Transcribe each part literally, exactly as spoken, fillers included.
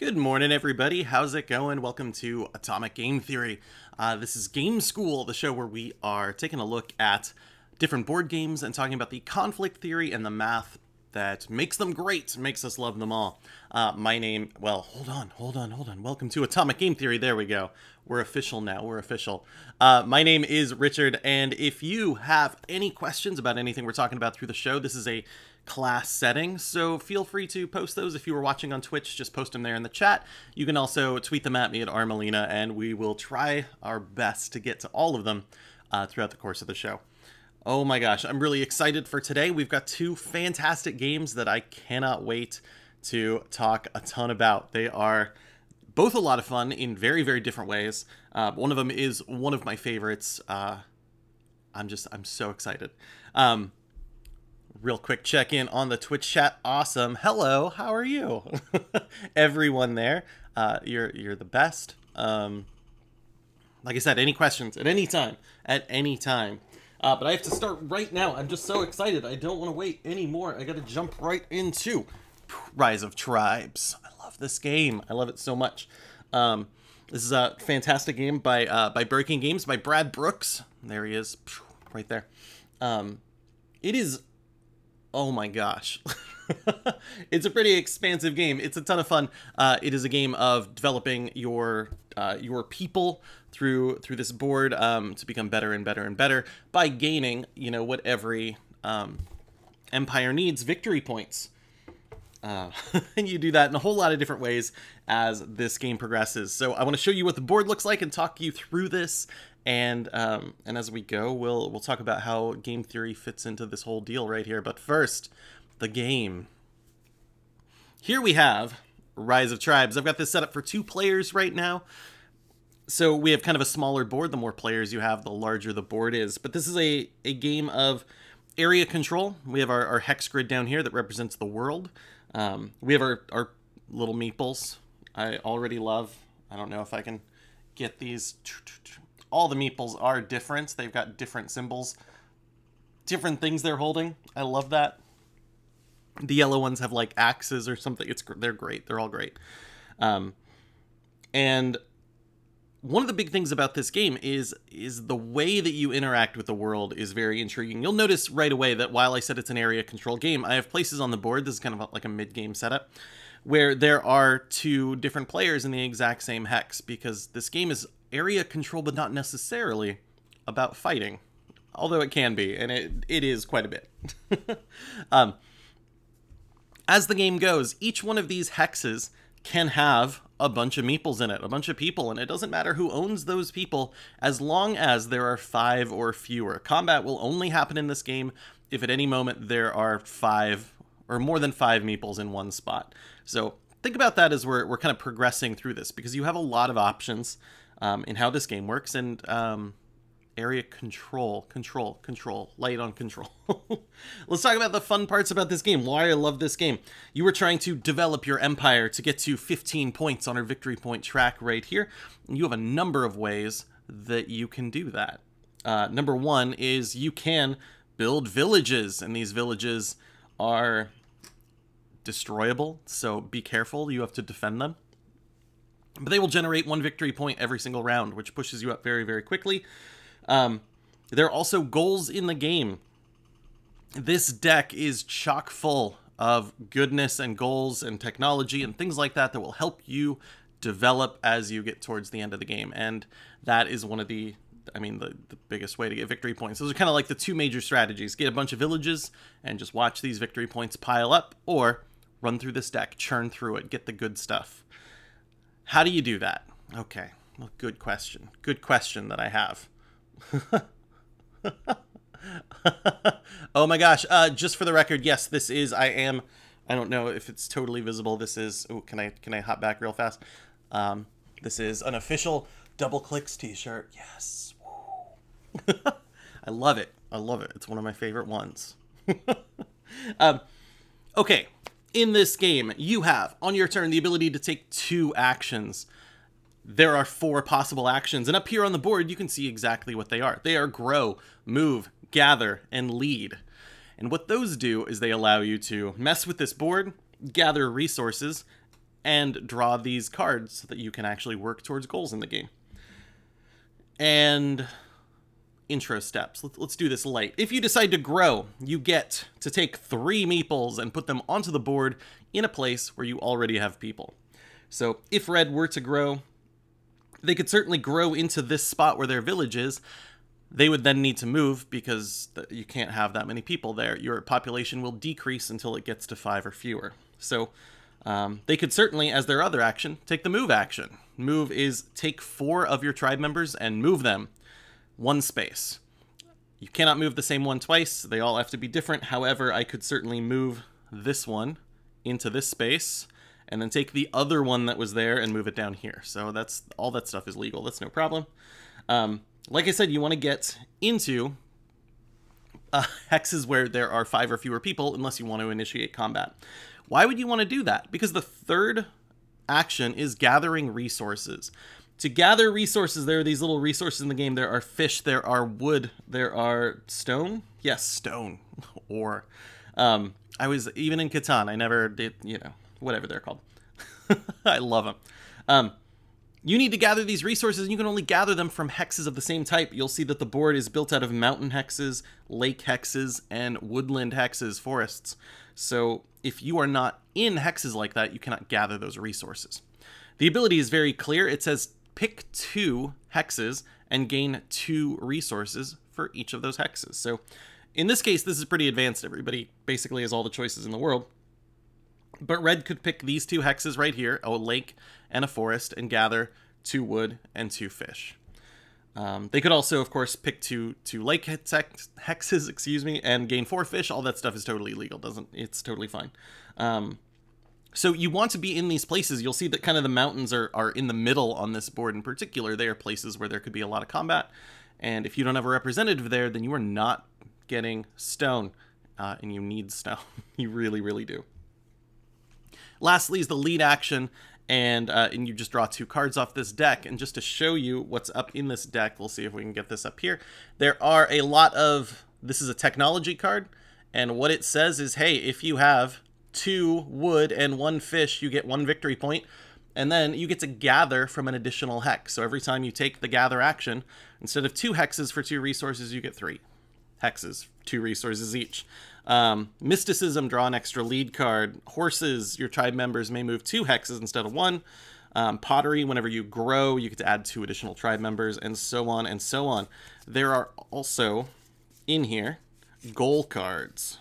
Good morning, everybody. How's it going? Welcome to Atomic Game Theory. Uh, this is Game School, the show where we are taking a look at different board games and talking about the conflict theory and the math that makes them great, makes us love them all. Uh, my name, well, hold on, hold on, hold on. Welcome to Atomic Game Theory. There we go. We're official now. We're official. Uh, my name is Richard, and if you have any questions about anything we're talking about through the show, this is a class setting, so feel free to post those. If you were watching on Twitch, just post them there in the chat. You can also tweet them at me at Armalina, and we will try our best to get to all of them uh, throughout the course of the show. Oh my gosh, I'm really excited for today. We've got two fantastic games that I cannot wait to talk a ton about. They are both a lot of fun in very, very different ways. Uh, one of them is one of my favorites. Uh, I'm just, I'm so excited. Um, Real quick check in on the Twitch chat. Awesome. Hello. How are you? Everyone there. Uh, you're you're the best. Um, like I said, any questions at any time, at any time. Uh, but I have to start right now. I'm just so excited. I don't want to wait anymore. I got to jump right into Rise of Tribes. I love this game. I love it so much. Um, this is a fantastic game by uh, by Breaking Games by Brad Brooks. There he is, right there. Um, it is. Oh my gosh. It's a pretty expansive game. It's a ton of fun. Uh, it is a game of developing your uh, your people through through this board um, to become better and better and better by gaining, you know, what every um, empire needs, victory points. Uh, and you do that in a whole lot of different ways as this game progresses. So I want to show you what the board looks like and talk you through this. And um, and as we go, we'll we'll talk about how game theory fits into this whole deal right here. But first, the game. Here we have Rise of Tribes. I've got this set up for two players right now. So we have kind of a smaller board. The more players you have, the larger the board is. But this is a, a game of area control. We have our, our hex grid down here that represents the world. Um, we have our, our little meeples. I already love. I don't know if I can get these... All the meeples are different. They've got different symbols, different things they're holding. I love that. The yellow ones have like axes or something. It's they're great. They're all great. Um, and one of the big things about this game is is the way that you interact with the world is very intriguing. You'll notice right away that while I said it's an area control game, I have places on the board. This is kind of like a mid-game setup where there are two different players in the exact same hex because this game is area control, but not necessarily about fighting, although it can be, and it it is quite a bit. um, as the game goes, each one of these hexes can have a bunch of meeples in it, a bunch of people, and it doesn't matter who owns those people as long as there are five or fewer. Combat will only happen in this game if at any moment there are five or more than five meeples in one spot. So think about that as we're, we're kind of progressing through this, because you have a lot of options Um, in how this game works, and um, area control, control, control, light on control. Let's talk about the fun parts about this game, why I love this game. You were trying to develop your empire to get to fifteen points on our victory point track right here. You have a number of ways that you can do that. Uh, number one is you can build villages, and these villages are destroyable, so be careful. You have to defend them. But they will generate one victory point every single round, which pushes you up very, very quickly. Um, there are also goals in the game. This deck is chock full of goodness and goals and technology and things like that that will help you develop as you get towards the end of the game. And that is one of the, I mean, the, the biggest way to get victory points. Those are kind of like the two major strategies. Get a bunch of villages and just watch these victory points pile up, or run through this deck, churn through it, get the good stuff. How do you do that? Okay, well, good question. Good question that I have. Oh my gosh, uh, just for the record, yes, this is, I am, I don't know if it's totally visible, this is, oh, can I, can I hop back real fast? Um, this is an official Double Clicks t-shirt, yes. I love it, I love it, it's one of my favorite ones. um, okay. In this game, you have, on your turn, the ability to take two actions. There are four possible actions, and up here on the board, you can see exactly what they are. They are grow, move, gather, and lead. And what those do is they allow you to mess with this board, gather resources, and draw these cards so that you can actually work towards goals in the game. And intro steps. Let's do this light. If you decide to grow, you get to take three meeples and put them onto the board in a place where you already have people. So if Red were to grow, they could certainly grow into this spot where their village is. They would then need to move because you can't have that many people there. Your population will decrease until it gets to five or fewer. So um, they could certainly, as their other action, take the move action. Move is take four of your tribe members and move them one space. You cannot move the same one twice. They all have to be different. However, I could certainly move this one into this space and then take the other one that was there and move it down here. So that's all that stuff is legal. That's no problem. Um, Like I said, you want to get into uh, hexes where there are five or fewer people unless you want to initiate combat. Why would you want to do that? Because the third action is gathering resources. To gather resources, there are these little resources in the game. There are fish, there are wood, there are stone. Yes, stone. Or, um, I was, even in Catan, I never did, you know, whatever they're called. I love them. Um, You need to gather these resources, and you can only gather them from hexes of the same type. You'll see that the board is built out of mountain hexes, lake hexes, and woodland hexes, forests. So if you are not in hexes like that, you cannot gather those resources. The ability is very clear. It says pick two hexes and gain two resources for each of those hexes. So in this case, this is pretty advanced. Everybody basically has all the choices in the world. But Red could pick these two hexes right here, a lake and a forest, and gather two wood and two fish. Um, they could also, of course, pick two two lake hexes, excuse me, and gain four fish. All that stuff is totally legal. Doesn't it's totally fine. Um, so you want to be in these places. You'll see that kind of the mountains are are in the middle on this board in particular. They are places where there could be a lot of combat, and if you don't have a representative there, then you are not getting stone, uh, and you need stone. You really, really do. Lastly is the lead action, and uh, and you just draw two cards off this deck. And just to show you what's up in this deck, we'll see if we can get this up here. There are a lot of, this is a technology card, and what it says is, hey, if you have two wood and one fish, you get one victory point, and then you get to gather from an additional hex. So every time you take the gather action, instead of two hexes for two resources, you get three hexes, two resources each. Um, mysticism, draw an extra lead card. Horses, your tribe members may move two hexes instead of one. Um, pottery, whenever you grow, you get to add two additional tribe members, and so on and so on. There are also, in here, goal cards.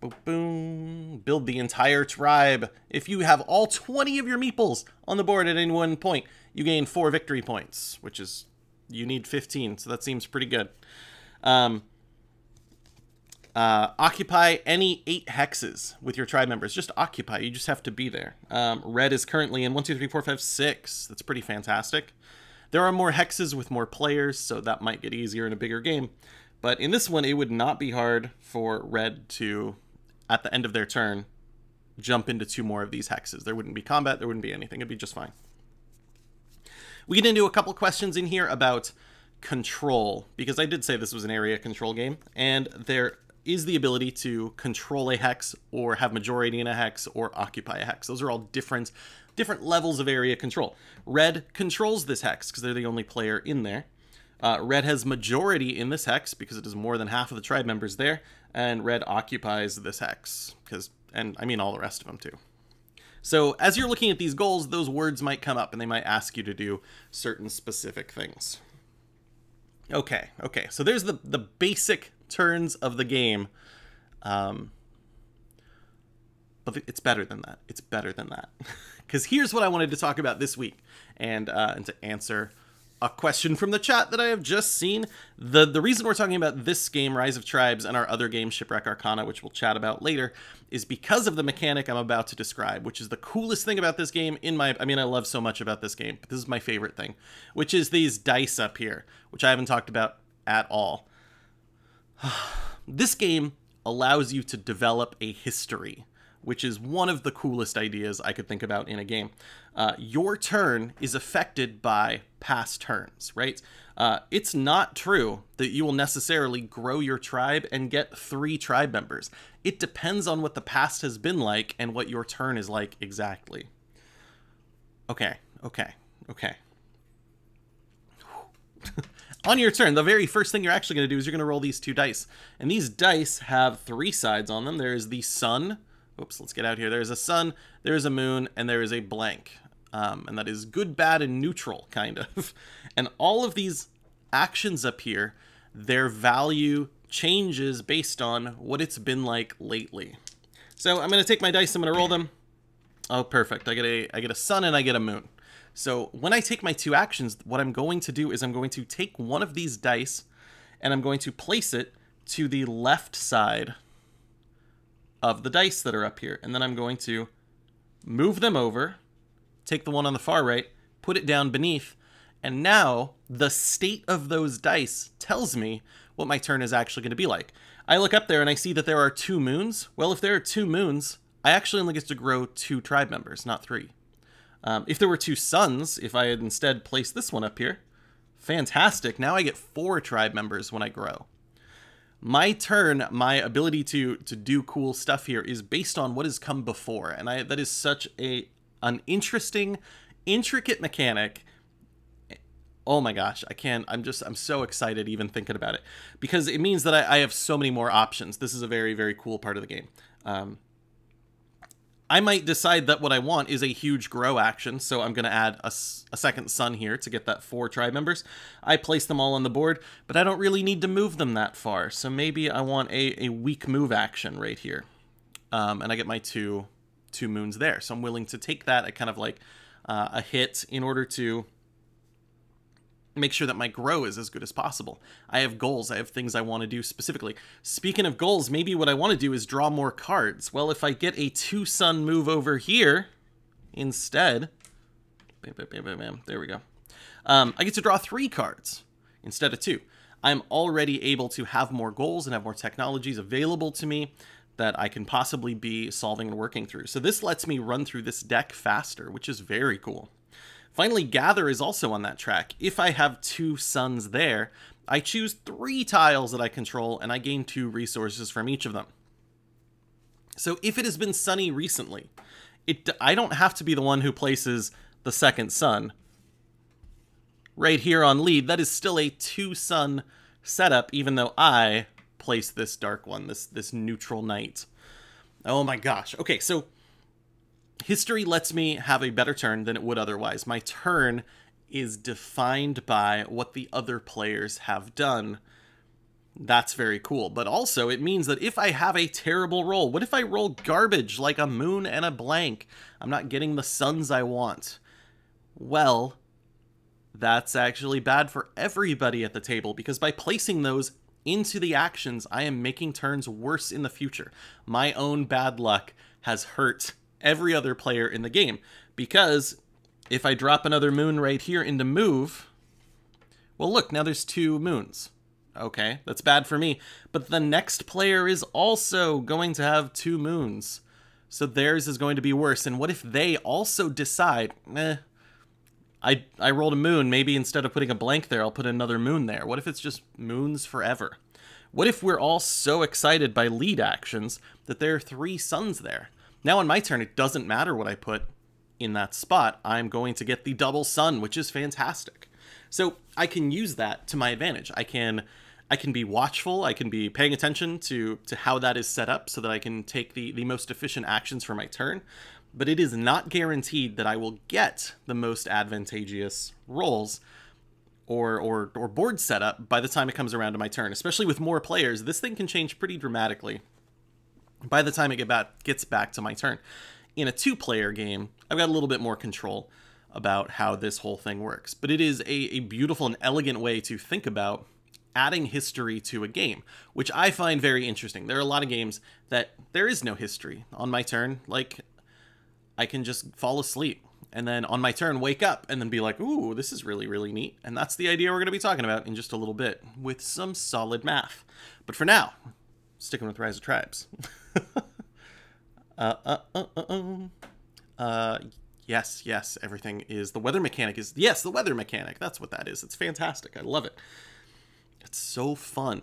Boom, boom. Build the entire tribe. If you have all twenty of your meeples on the board at any one point, you gain four victory points, which is, you need fifteen, so that seems pretty good. Um... Uh, occupy any eight hexes with your tribe members. Just occupy. You just have to be there. Um, Red is currently in one, two, three, four, five, six. That's pretty fantastic. There are more hexes with more players, so that might get easier in a bigger game. But in this one, it would not be hard for Red to, at the end of their turn, jump into two more of these hexes. There wouldn't be combat. There wouldn't be anything. It'd be just fine. We get into a couple questions in here about control, because I did say this was an area control game, and there is the ability to control a hex or have majority in a hex or occupy a hex. Those are all different different levels of area control. Red controls this hex because they're the only player in there. Uh, red has majority in this hex because it is more than half of the tribe members there, and Red occupies this hex because, and I mean all the rest of them too. So as you're looking at these goals, those words might come up and they might ask you to do certain specific things. Okay, okay, so there's the, the basic turns of the game, um, but it's better than that. It's better than that, because here's what I wanted to talk about this week, and uh, and to answer a question from the chat that I have just seen. The the reason we're talking about this game, Rise of Tribes, and our other game, Shipwreck Arcana, which we'll chat about later, is because of the mechanic I'm about to describe, which is the coolest thing about this game in my, I mean, I love so much about this game, but this is my favorite thing, which is these dice up here, which I haven't talked about at all. This game allows you to develop a history, which is one of the coolest ideas I could think about in a game. Uh, your turn is affected by past turns, right? Uh, it's not true that you will necessarily grow your tribe and get three tribe members. It depends on what the past has been like and what your turn is like exactly. Okay, okay, okay. On your turn, the very first thing you're actually going to do is you're going to roll these two dice. And these dice have three sides on them. There is the sun. Oops, let's get out here. There is a sun, there is a moon, and there is a blank. Um, and that is good, bad, and neutral, kind of. And all of these actions up here, their value changes based on what it's been like lately. So I'm going to take my dice, I'm going to roll them. Oh, perfect. I get a, I get a sun and I get a moon. So when I take my two actions, what I'm going to do is I'm going to take one of these dice and I'm going to place it to the left side of the dice that are up here. And then I'm going to move them over, take the one on the far right, put it down beneath. And now the state of those dice tells me what my turn is actually going to be like. I look up there and I see that there are two moons. Well, if there are two moons, I actually only get to grow two tribe members, not three. Um, if there were two suns, if I had instead placed this one up here, fantastic. Now I get four tribe members when I grow. My turn, my ability to to do cool stuff here is based on what has come before. And I, that is such a an interesting, intricate mechanic. Oh my gosh, I can't, I'm just, I'm so excited even thinking about it. Because it means that I, I have so many more options. This is a very, very cool part of the game. Um, I might decide that what I want is a huge grow action, so I'm going to add a, a second sun here to get that four tribe members. I place them all on the board, but I don't really need to move them that far, so maybe I want a, a weak move action right here. Um, and I get my two, two moons there, so I'm willing to take that at kind of like uh, a hit in order to make sure that my grow is as good as possible. I have goals. I have things I want to do specifically. Speaking of goals, maybe what I want to do is draw more cards. Well, if I get a two sun move over here instead, bam, bam, bam, bam, bam, there we go. Um, I get to draw three cards instead of two. I'm already able to have more goals and have more technologies available to me that I can possibly be solving and working through. So this lets me run through this deck faster, which is very cool. Finally, Gather is also on that track. If I have two suns there, I choose three tiles that I control, and I gain two resources from each of them. So if it has been sunny recently, it I don't have to be the one who places the second sun. Right here on lead, that is still a two-sun setup, even though I place this dark one, this, this neutral knight. Oh my gosh. Okay, so history lets me have a better turn than it would otherwise. My turn is defined by what the other players have done. That's very cool. But also, it means that if I have a terrible roll, what if I roll garbage like a moon and a blank? I'm not getting the suns I want. Well, that's actually bad for everybody at the table, because by placing those into the actions, I am making turns worse in the future. My own bad luck has hurt every other player in the game, because if I drop another moon right here into move, well, look, now there's two moons. Okay, that's bad for me, but the next player is also going to have two moons, so theirs is going to be worse. And what if they also decide, eh, I, I rolled a moon, maybe instead of putting a blank there, I'll put another moon there. What if it's just moons forever? What if we're all so excited by lead actions that there are three suns there? Now on my turn, it doesn't matter what I put in that spot. I'm going to get the double sun, which is fantastic. So I can use that to my advantage. I can I can be watchful. I can be paying attention to, to how that is set up so that I can take the, the most efficient actions for my turn. But it is not guaranteed that I will get the most advantageous rolls or, or, or board setup by the time it comes around to my turn. Especially with more players, this thing can change pretty dramatically by the time it get back, gets back to my turn. In a two-player game, I've got a little bit more control about how this whole thing works. But it is a, a beautiful and elegant way to think about adding history to a game, which I find very interesting. There are a lot of games that there is no history. On my turn, like, I can just fall asleep. And then on my turn, wake up and then be like, ooh, this is really, really neat. And that's the idea we're going to be talking about in just a little bit with some solid math. But for now, sticking with Rise of Tribes. Uh, uh, uh, uh, um. uh, yes, yes, everything is, the weather mechanic is, yes, the weather mechanic, that's what that is. It's fantastic. I love it. It's so fun.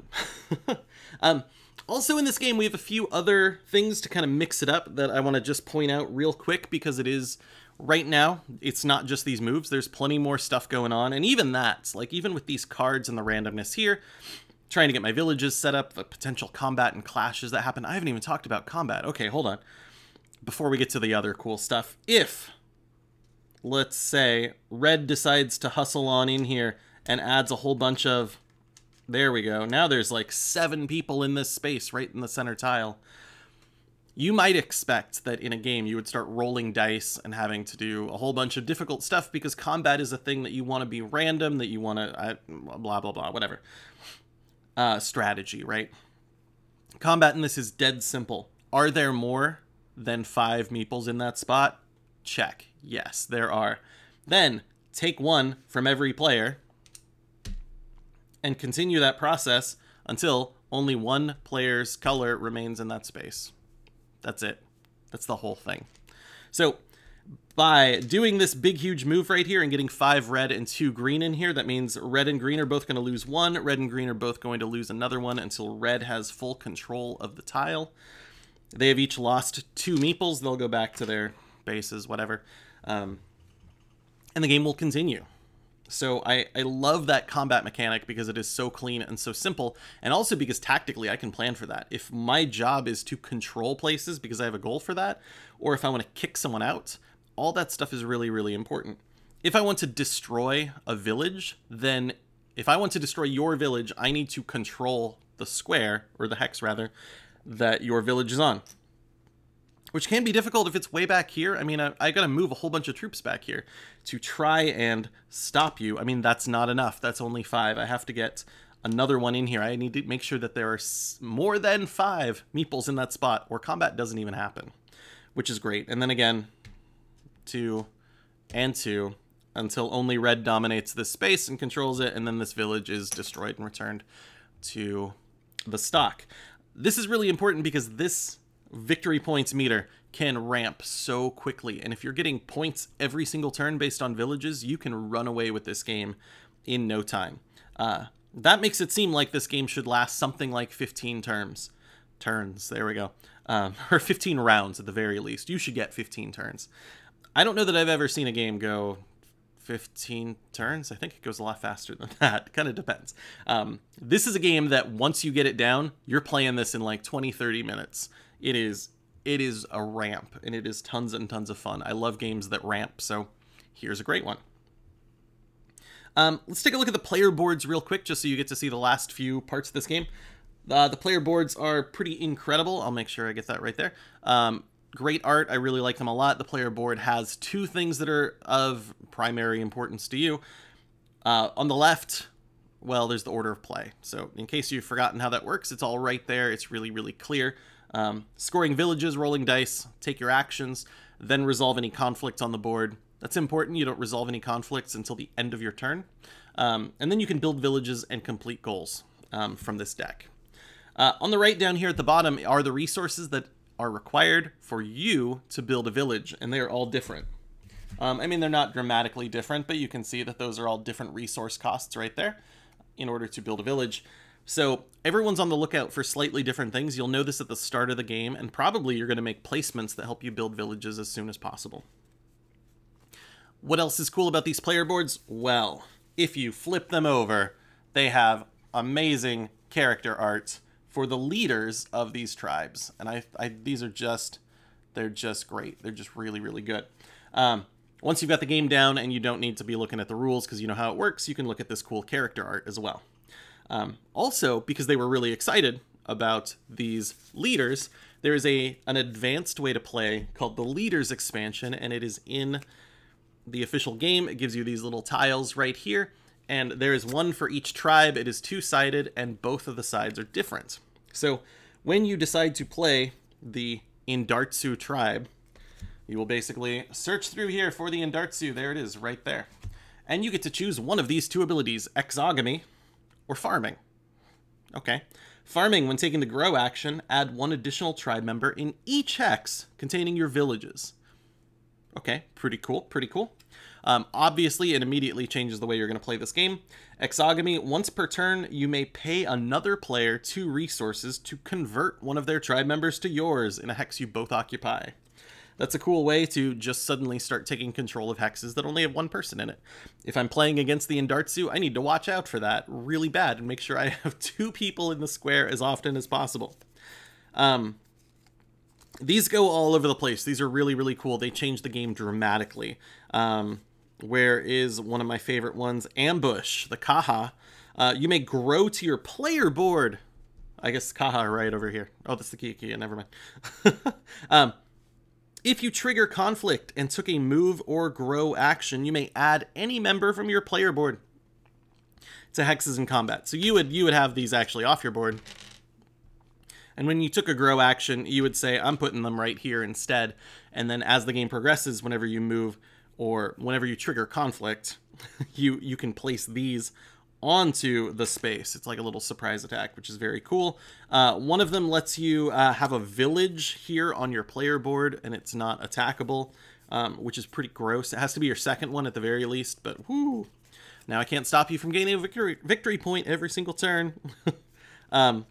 um, also in this game, we have a few other things to kind of mix it up that I want to just point out real quick, because it is, right now, it's not just these moves. There's plenty more stuff going on, and even that's, like, even with these cards and the randomness here, trying to get my villages set up, the potential combat and clashes that happen. I haven't even talked about combat. Okay, hold on. Before we get to the other cool stuff, if, let's say, Red decides to hustle on in here and adds a whole bunch of... There we go. Now there's like seven people in this space right in the center tile. You might expect that in a game you would start rolling dice and having to do a whole bunch of difficult stuff, because combat is a thing that you want to be random, that you want to... Blah, blah, blah, whatever. Uh, strategy, right? Combat in this is dead simple. Are there more than five meeples in that spot? Check. Yes, there are. Then take one from every player and continue that process until only one player's color remains in that space. That's it. That's the whole thing. So by doing this big, huge move right here and getting five red and two green in here, that means red and green are both going to lose one. Red and green are both going to lose another one until red has full control of the tile. They have each lost two meeples. They'll go back to their bases, whatever. Um, and the game will continue. So I, I love that combat mechanic because it is so clean and so simple, and also because tactically I can plan for that. If my job is to control places because I have a goal for that, or if I want to kick someone out, all that stuff is really, really important. If I want to destroy a village, then if I want to destroy your village, I need to control the square, or the hex rather, that your village is on. Which can be difficult if it's way back here. I mean, I, I gotta move a whole bunch of troops back here to try and stop you. I mean, that's not enough. That's only five. I have to get another one in here. I need to make sure that there are more than five meeples in that spot, or combat doesn't even happen, which is great. And then again, two and two, until only red dominates this space and controls it, and then this village is destroyed and returned to the stock. This is really important because this victory points meter can ramp so quickly, and if you're getting points every single turn based on villages, you can run away with this game in no time. Uh, that makes it seem like this game should last something like fifteen turns. Turns, there we go. Um, or fifteen rounds at the very least. You should get fifteen turns. I don't know that I've ever seen a game go fifteen turns. I think it goes a lot faster than that. Kind of depends. Um, this is a game that once you get it down, you're playing this in like twenty, thirty minutes. It is, it is a ramp, and it is tons and tons of fun. I love games that ramp, so here's a great one. Um, let's take a look at the player boards real quick, just so you get to see the last few parts of this game. Uh, the player boards are pretty incredible. I'll make sure I get that right there. Um, great art. I really like them a lot. The player board has two things that are of primary importance to you. Uh, on the left... Well, there's the order of play. So in case you've forgotten how that works, it's all right there. It's really, really clear. Um, scoring villages, rolling dice, take your actions, then resolve any conflicts on the board. That's important. You don't resolve any conflicts until the end of your turn. Um, and then you can build villages and complete goals um, from this deck. Uh, on the right down here at the bottom are the resources that are required for you to build a village, and they are all different. Um, I mean, they're not dramatically different, but you can see that those are all different resource costs right there in order to build a village. So everyone's on the lookout for slightly different things. You'll know this at the start of the game, and probably you're going to make placements that help you build villages as soon as possible. What else is cool about these player boards? Well, if you flip them over, they have amazing character art for the leaders of these tribes. And I, I these are just, they're just great. They're just really, really good. Um, Once you've got the game down and you don't need to be looking at the rules because you know how it works, you can look at this cool character art as well. Um, also, because they were really excited about these leaders, there is a an advanced way to play called the Leaders Expansion, and it is in the official game. It gives you these little tiles right here, and there is one for each tribe. It is two-sided, and both of the sides are different. So when you decide to play the Indartsu tribe, you will basically search through here for the Indartsu. There it is, right there. And you get to choose one of these two abilities, Exogamy or Farming. Okay. Farming, when taking the grow action, add one additional tribe member in each hex containing your villages. Okay, pretty cool, pretty cool. Um, obviously, it immediately changes the way you're going to play this game. Exogamy, once per turn, you may pay another player two resources to convert one of their tribe members to yours in a hex you both occupy. That's a cool way to just suddenly start taking control of hexes that only have one person in it. If I'm playing against the Indartsu, I need to watch out for that really bad and make sure I have two people in the square as often as possible. Um... These go all over the place. These are really, really cool. They change the game dramatically. Um, where is one of my favorite ones? Ambush, the Kaha. Uh, you may grow to your player board. I guess Kaha right over here. Oh, that's the Kikia. Never mind. um, if you trigger conflict and took a move or grow action, you may add any member from your player board to hexes in combat. So you would you would have these actually off your board. And when you took a grow action, you would say, I'm putting them right here instead. And then as the game progresses, whenever you move or whenever you trigger conflict, you, you can place these onto the space. It's like a little surprise attack, which is very cool. Uh, one of them lets you uh, have a village here on your player board, and it's not attackable, um, which is pretty gross. It has to be your second one at the very least, but whoo. Now I can't stop you from gaining a victory, victory point every single turn. um...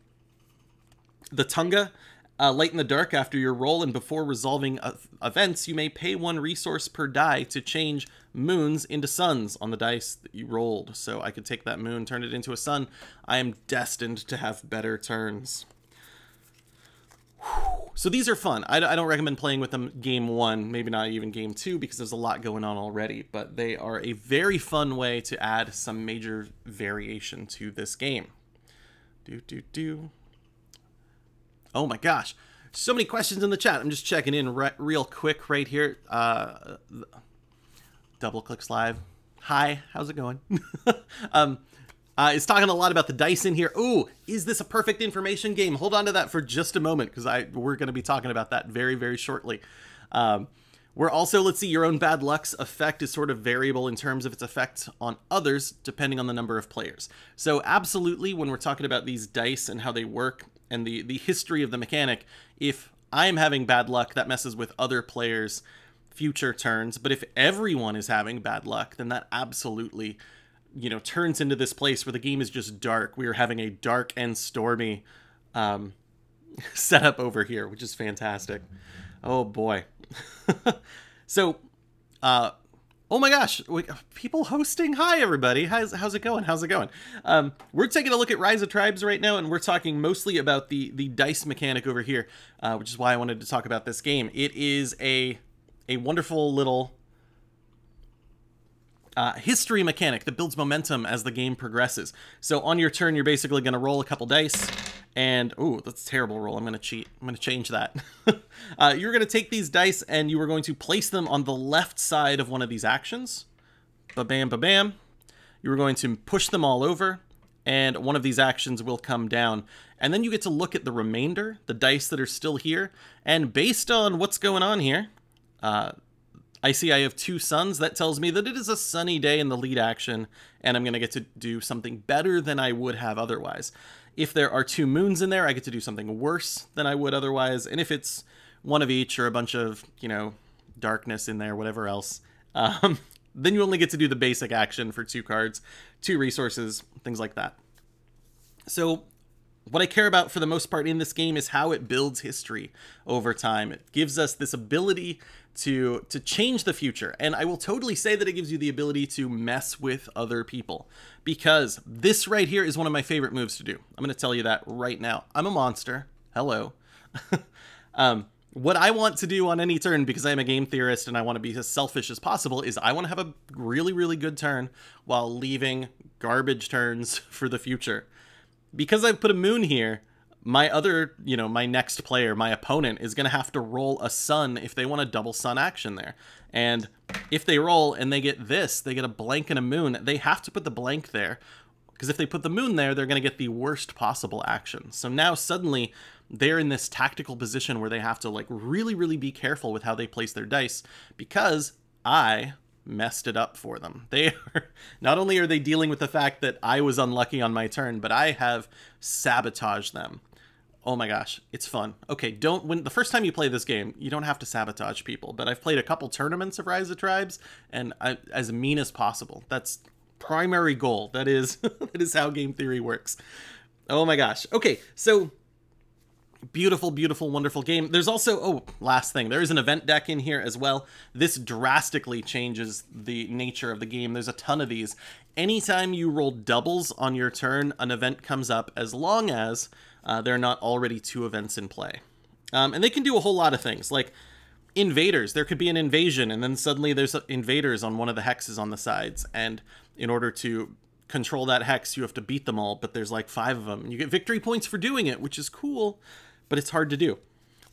The Tunga, uh, Light in the Dark, after your roll and before resolving uh, events, you may pay one resource per die to change moons into suns on the dice that you rolled. So I could take that moon, turn it into a sun. I am destined to have better turns. Whew. So these are fun. I, I don't recommend playing with them game one, maybe not even game two, because there's a lot going on already. But they are a very fun way to add some major variation to this game. Do, do, do. Oh my gosh, so many questions in the chat. I'm just checking in re real quick right here. Uh, Double Clicks Live. Hi, how's it going? um, uh, it's talking a lot about the dice in here. Ooh, is this a perfect information game? Hold on to that for just a moment, because I we're going to be talking about that very, very shortly. Um, we're also, let's see, your own bad luck's effect is sort of variable in terms of its effect on others, depending on the number of players. So absolutely, when we're talking about these dice and how they work, and the, the history of the mechanic, if I'm having bad luck, that messes with other players' future turns. But if everyone is having bad luck, then that absolutely, you know, turns into this place where the game is just dark. We are having a dark and stormy um, setup over here, which is fantastic. Oh, boy. So, uh, oh, my gosh. We, people hosting. Hi, everybody. How's, how's it going? How's it going? Um, we're taking a look at Rise of Tribes right now, and we're talking mostly about the, the dice mechanic over here, uh, which is why I wanted to talk about this game. It is a, a wonderful little uh, history mechanic that builds momentum as the game progresses. So on your turn, you're basically going to roll a couple dice. And, oh, that's a terrible roll. I'm going to cheat. I'm going to change that. uh, you're going to take these dice and you are going to place them on the left side of one of these actions. Ba-bam, ba-bam. You are going to push them all over, and one of these actions will come down. And then you get to look at the remainder, the dice that are still here. And based on what's going on here, uh, I see I have two suns. That tells me that it is a sunny day in the lead action, and I'm going to get to do something better than I would have otherwise. If there are two moons in there, I get to do something worse than I would otherwise. And if it's one of each or a bunch of, you know, darkness in there, whatever else, um, then you only get to do the basic action for two cards, two resources, things like that. So what I care about for the most part in this game is how it builds history over time. It gives us this ability to to change the future. And I will totally say that it gives you the ability to mess with other people, because this right here is one of my favorite moves to do. I'm going to tell you that right now. I'm a monster. Hello. um, what I want to do on any turn, because I'm a game theorist and I want to be as selfish as possible, is I want to have a really, really good turn while leaving garbage turns for the future. Because I've put a moon here, my other, you know, my next player, my opponent, is going to have to roll a sun if they want a double sun action there. And if they roll and they get this, they get a blank and a moon, they have to put the blank there. Because if they put the moon there, they're going to get the worst possible action. So now suddenly they're in this tactical position where they have to, like, really, really be careful with how they place their dice, because I messed it up for them. They are, not only are they dealing with the fact that I was unlucky on my turn, but I have sabotaged them. Oh my gosh, it's fun. Okay, don't when the first time you play this game, you don't have to sabotage people, but I've played a couple tournaments of Rise of Tribes, and I, as mean as possible. That's primary goal. That is that is how game theory works. Oh my gosh. Okay, so beautiful, beautiful, wonderful game. There's also, oh, last thing, there is an event deck in here as well. This drastically changes the nature of the game. There's a ton of these. Anytime you roll doubles on your turn, an event comes up, as long as uh, there are not already two events in play. Um, and they can do a whole lot of things, like invaders. There could be an invasion, and then suddenly there's invaders on one of the hexes on the sides, and in order to control that hex, you have to beat them all, but there's like five of them. You get victory points for doing it, which is cool, but it's hard to do.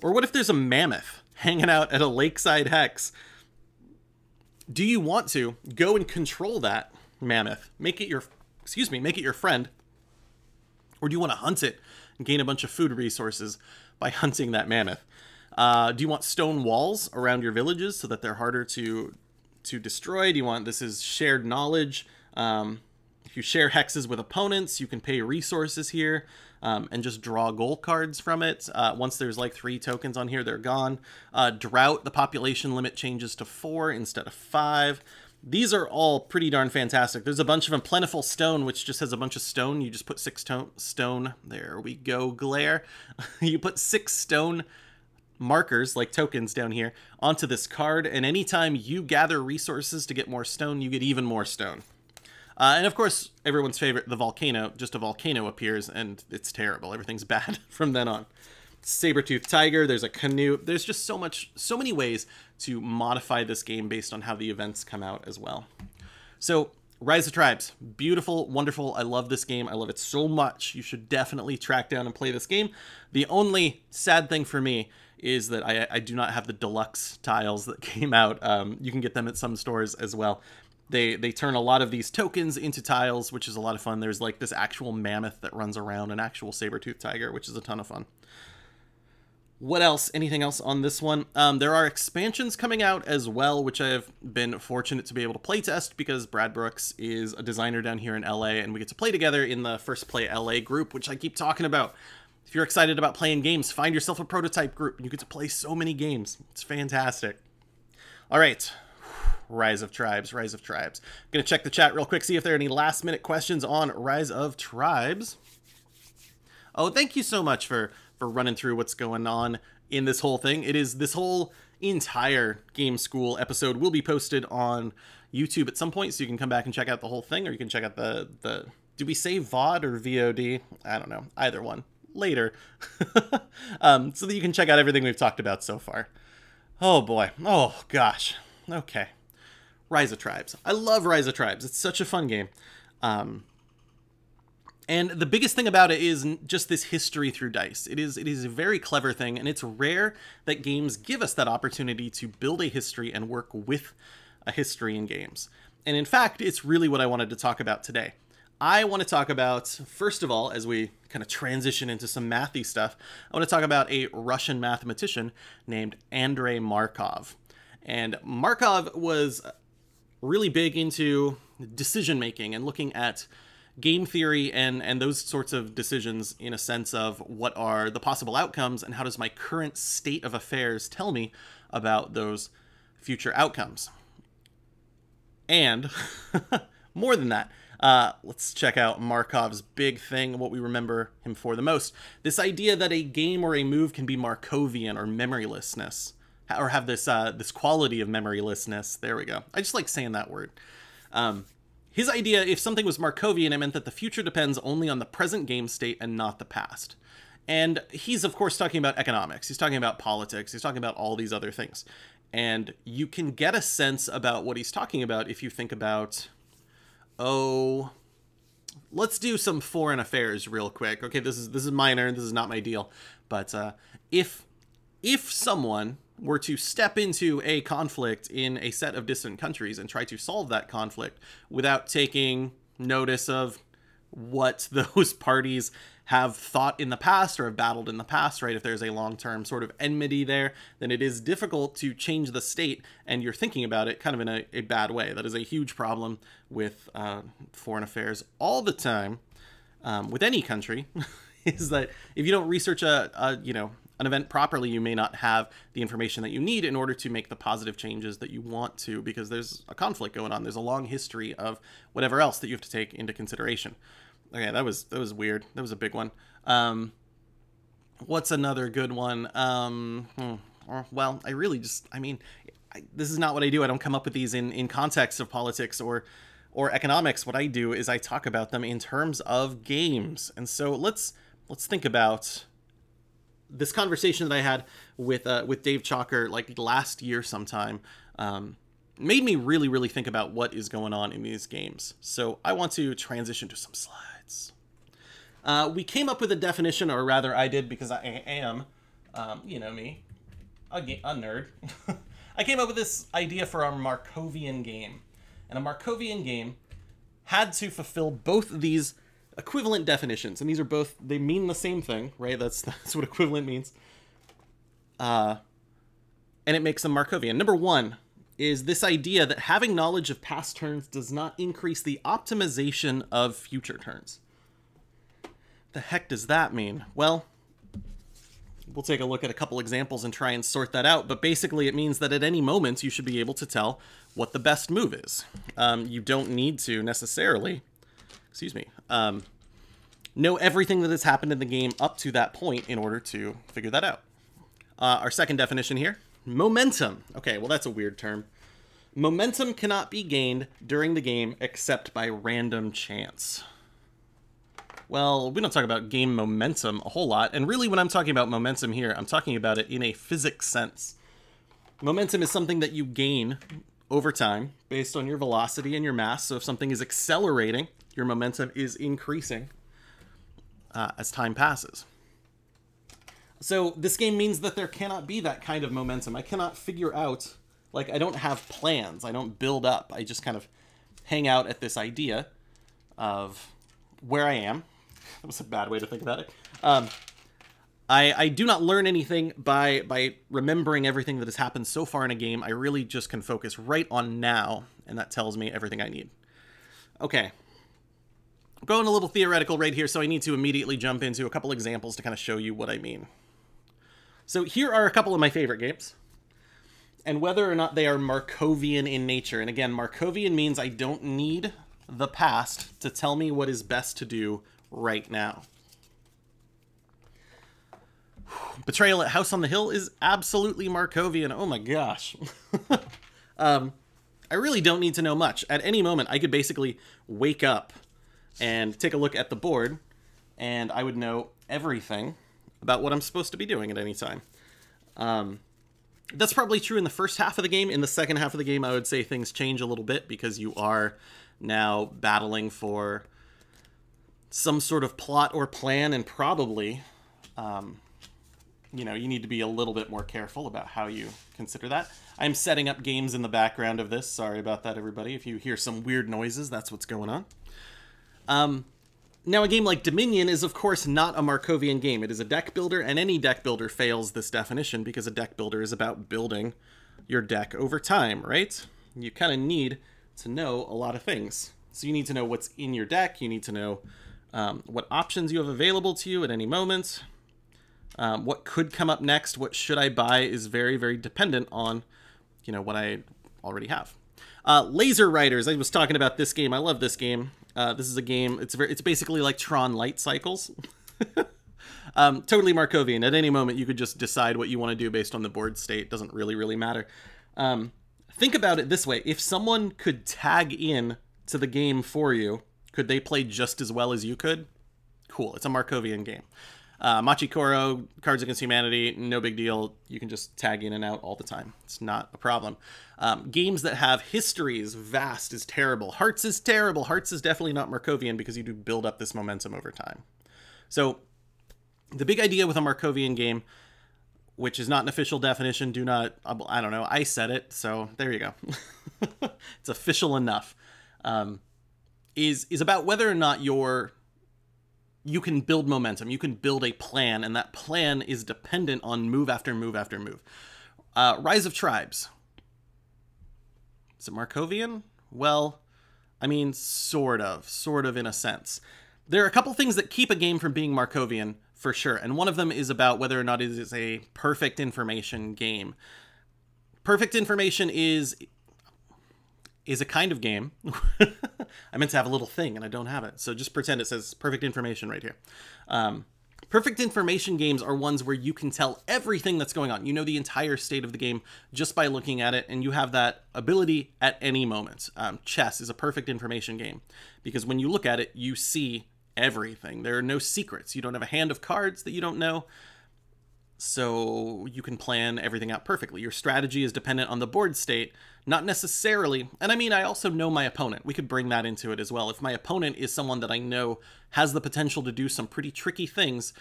Or what if there's a mammoth hanging out at a lakeside hex? Do you want to go and control that mammoth? Make it your, excuse me, make it your friend? Or do you want to hunt it and gain a bunch of food resources by hunting that mammoth? Uh, do you want stone walls around your villages so that they're harder to to destroy? Do you want, this is shared knowledge. Um, if you share hexes with opponents, you can pay resources here. Um, and just draw goal cards from it. Uh, once there's like three tokens on here, they're gone. Uh, drought, the population limit changes to four instead of five. These are all pretty darn fantastic. There's a bunch of them. Plentiful Stone, which just has a bunch of stone. You just put six stone. There we go, glare. You put six stone markers, like tokens down here, onto this card. And anytime you gather resources to get more stone, you get even more stone. Uh, and of course, everyone's favorite, the volcano. Just a volcano appears, and it's terrible. Everything's bad from then on. Saber-toothed tiger, there's a canoe. There's just so much, so many ways to modify this game based on how the events come out as well. So, Rise of Tribes. Beautiful, wonderful. I love this game. I love it so much. You should definitely track down and play this game. The only sad thing for me is that I, I do not have the deluxe tiles that came out. Um, you can get them at some stores as well. They, they turn a lot of these tokens into tiles, which is a lot of fun. There's like this actual mammoth that runs around, an actual saber-toothed tiger, which is a ton of fun. What else? Anything else on this one? Um, there are expansions coming out as well, which I have been fortunate to be able to playtest because Brad Brooks is a designer down here in L A, and we get to play together in the First Play L A group, which I keep talking about. If you're excited about playing games, find yourself a prototype group, and you get to play so many games. It's fantastic. All right. Rise of Tribes, Rise of Tribes. I'm going to check the chat real quick, see if there are any last-minute questions on Rise of Tribes. Oh, thank you so much for, for running through what's going on in this whole thing. It is, this whole entire Game School episode will be posted on YouTube at some point, so you can come back and check out the whole thing, or you can check out the... the do we say V O D or V O D? I don't know. Either one. Later. um, so that you can check out everything we've talked about so far. Oh, boy. Oh, gosh. Okay. Rise of Tribes. I love Rise of Tribes. It's such a fun game. Um, and the biggest thing about it is just this history through dice. It is, it is a very clever thing, and it's rare that games give us that opportunity to build a history and work with a history in games. And in fact, it's really what I wanted to talk about today. I want to talk about, first of all, as we kind of transition into some mathy stuff, I want to talk about a Russian mathematician named Andrei Markov. And Markov was really big into decision making and looking at game theory and and those sorts of decisions in a sense of what are the possible outcomes and how does my current state of affairs tell me about those future outcomes. And more than that, uh, let's check out Markov's big thing, what we remember him for the most. This idea that a game or a move can be Markovian or memorylessness. Or have this uh, this quality of memorylessness. There we go. I just like saying that word. Um, his idea, if something was Markovian, it meant that the future depends only on the present game state and not the past. And he's, of course, talking about economics. He's talking about politics. He's talking about all these other things. And you can get a sense about what he's talking about if you think about, oh, let's do some foreign affairs real quick. Okay, this is, this is minor. This is not my deal. But uh, if if someone were to step into a conflict in a set of distant countries and try to solve that conflict without taking notice of what those parties have thought in the past or have battled in the past, right? If there's a long-term sort of enmity there, then it is difficult to change the state, and you're thinking about it kind of in a, a bad way. That is a huge problem with uh, foreign affairs all the time, um, with any country, is that if you don't research a, a you know, an event properly, you may not have the information that you need in order to make the positive changes that you want to, because there's a conflict going on. There's a long history of whatever else that you have to take into consideration. Okay, that was that was weird. That was a big one. Um, what's another good one? Um, hmm, well, I really just, I mean, I, this is not what I do. I don't come up with these in, in context of politics or or economics. What I do is I talk about them in terms of games. And so let's let's think about this conversation that I had with uh, with Dave Chalker like last year sometime. Um, made me really, really think about what is going on in these games. So I want to transition to some slides. Uh, we came up with a definition, or rather I did, because I am, um, you know me, a, a nerd. I came up with this idea for a Markovian game. And a Markovian game had to fulfill both of these equivalent definitions. And these are both, they mean the same thing, right? That's, that's what equivalent means. Uh, and it makes them Markovian. Number one is this idea that having knowledge of past turns does not increase the optimization of future turns. The heck does that mean? Well, we'll take a look at a couple examples and try and sort that out, but basically it means that at any moment you should be able to tell what the best move is. Um, you don't need to necessarily, excuse me, um, know everything that has happened in the game up to that point in order to figure that out. Uh, our second definition here, momentum. Okay, well, that's a weird term. Momentum cannot be gained during the game except by random chance. Well, we don't talk about game momentum a whole lot, and really when I'm talking about momentum here, I'm talking about it in a physics sense. Momentum is something that you gain over time based on your velocity and your mass, so if something is accelerating, your momentum is increasing uh, as time passes. So this game means that there cannot be that kind of momentum. I cannot figure out, like, I don't have plans. I don't build up. I just kind of hang out at this idea of where I am. That was a bad way to think about it. Um, I, I do not learn anything by, by remembering everything that has happened so far in a game. I really just can focus right on now, and that tells me everything I need. Okay. I'm going a little theoretical right here, so I need to immediately jump into a couple examples to kind of show you what I mean. So here are a couple of my favorite games, and whether or not they are Markovian in nature. And again, Markovian means I don't need the past to tell me what is best to do right now. Betrayal at House on the Hill is absolutely Markovian. Oh my gosh. um, I really don't need to know much. At any moment, I could basically wake up and take a look at the board, and I would know everything about what I'm supposed to be doing at any time. Um, that's probably true in the first half of the game. In the second half of the game, I would say things change a little bit because you are now battling for some sort of plot or plan, and probably, um, you know, you need to be a little bit more careful about how you consider that. I'm setting up games in the background of this. Sorry about that, everybody. If you hear some weird noises, that's what's going on. Um... Now, a game like Dominion is, of course, not a Markovian game. It is a deck builder, and any deck builder fails this definition because a deck builder is about building your deck over time, right? You kind of need to know a lot of things. So you need to know what's in your deck. You need to know um, what options you have available to you at any moment. Um, what could come up next, what should I buy, is very, very dependent on, you know, what I already have. Uh, Laser Riders, I was talking about this game. I love this game. Uh, this is a game, it's very, it's basically like Tron light cycles. um, totally Markovian. At any moment, you could just decide what you want to do based on the board state. Doesn't really, really matter. Um, think about it this way. If someone could tag in to the game for you, could they play just as well as you could? Cool. It's a Markovian game. Uh, Machi Koro, Cards Against Humanity, no big deal. You can just tag in and out all the time. It's not a problem. Um, games that have histories, Vast is terrible. Hearts is terrible. Hearts is definitely not Markovian because you do build up this momentum over time. So the big idea with a Markovian game, which is not an official definition, do not, I don't know, I said it, so there you go. It's official enough. Um, is, is about whether or not you're... you can build momentum, you can build a plan, and that plan is dependent on move after move after move. Uh, Rise of Tribes. Is it Markovian? Well, I mean, sort of, sort of in a sense. There are a couple things that keep a game from being Markovian, for sure, and one of them is about whether or not it is a perfect information game. Perfect information is is a kind of game. I meant to have a little thing, and I don't have it, so just pretend it says perfect information right here. Um, perfect information games are ones where you can tell everything that's going on. You know the entire state of the game just by looking at it, and you have that ability at any moment. Um, chess is a perfect information game, because when you look at it, you see everything. There are no secrets. You don't have a hand of cards that you don't know, so you can plan everything out perfectly. Your strategy is dependent on the board state, not necessarily. And I mean, I also know my opponent. We could bring that into it as well. If my opponent is someone that I know has the potential to do some pretty tricky things,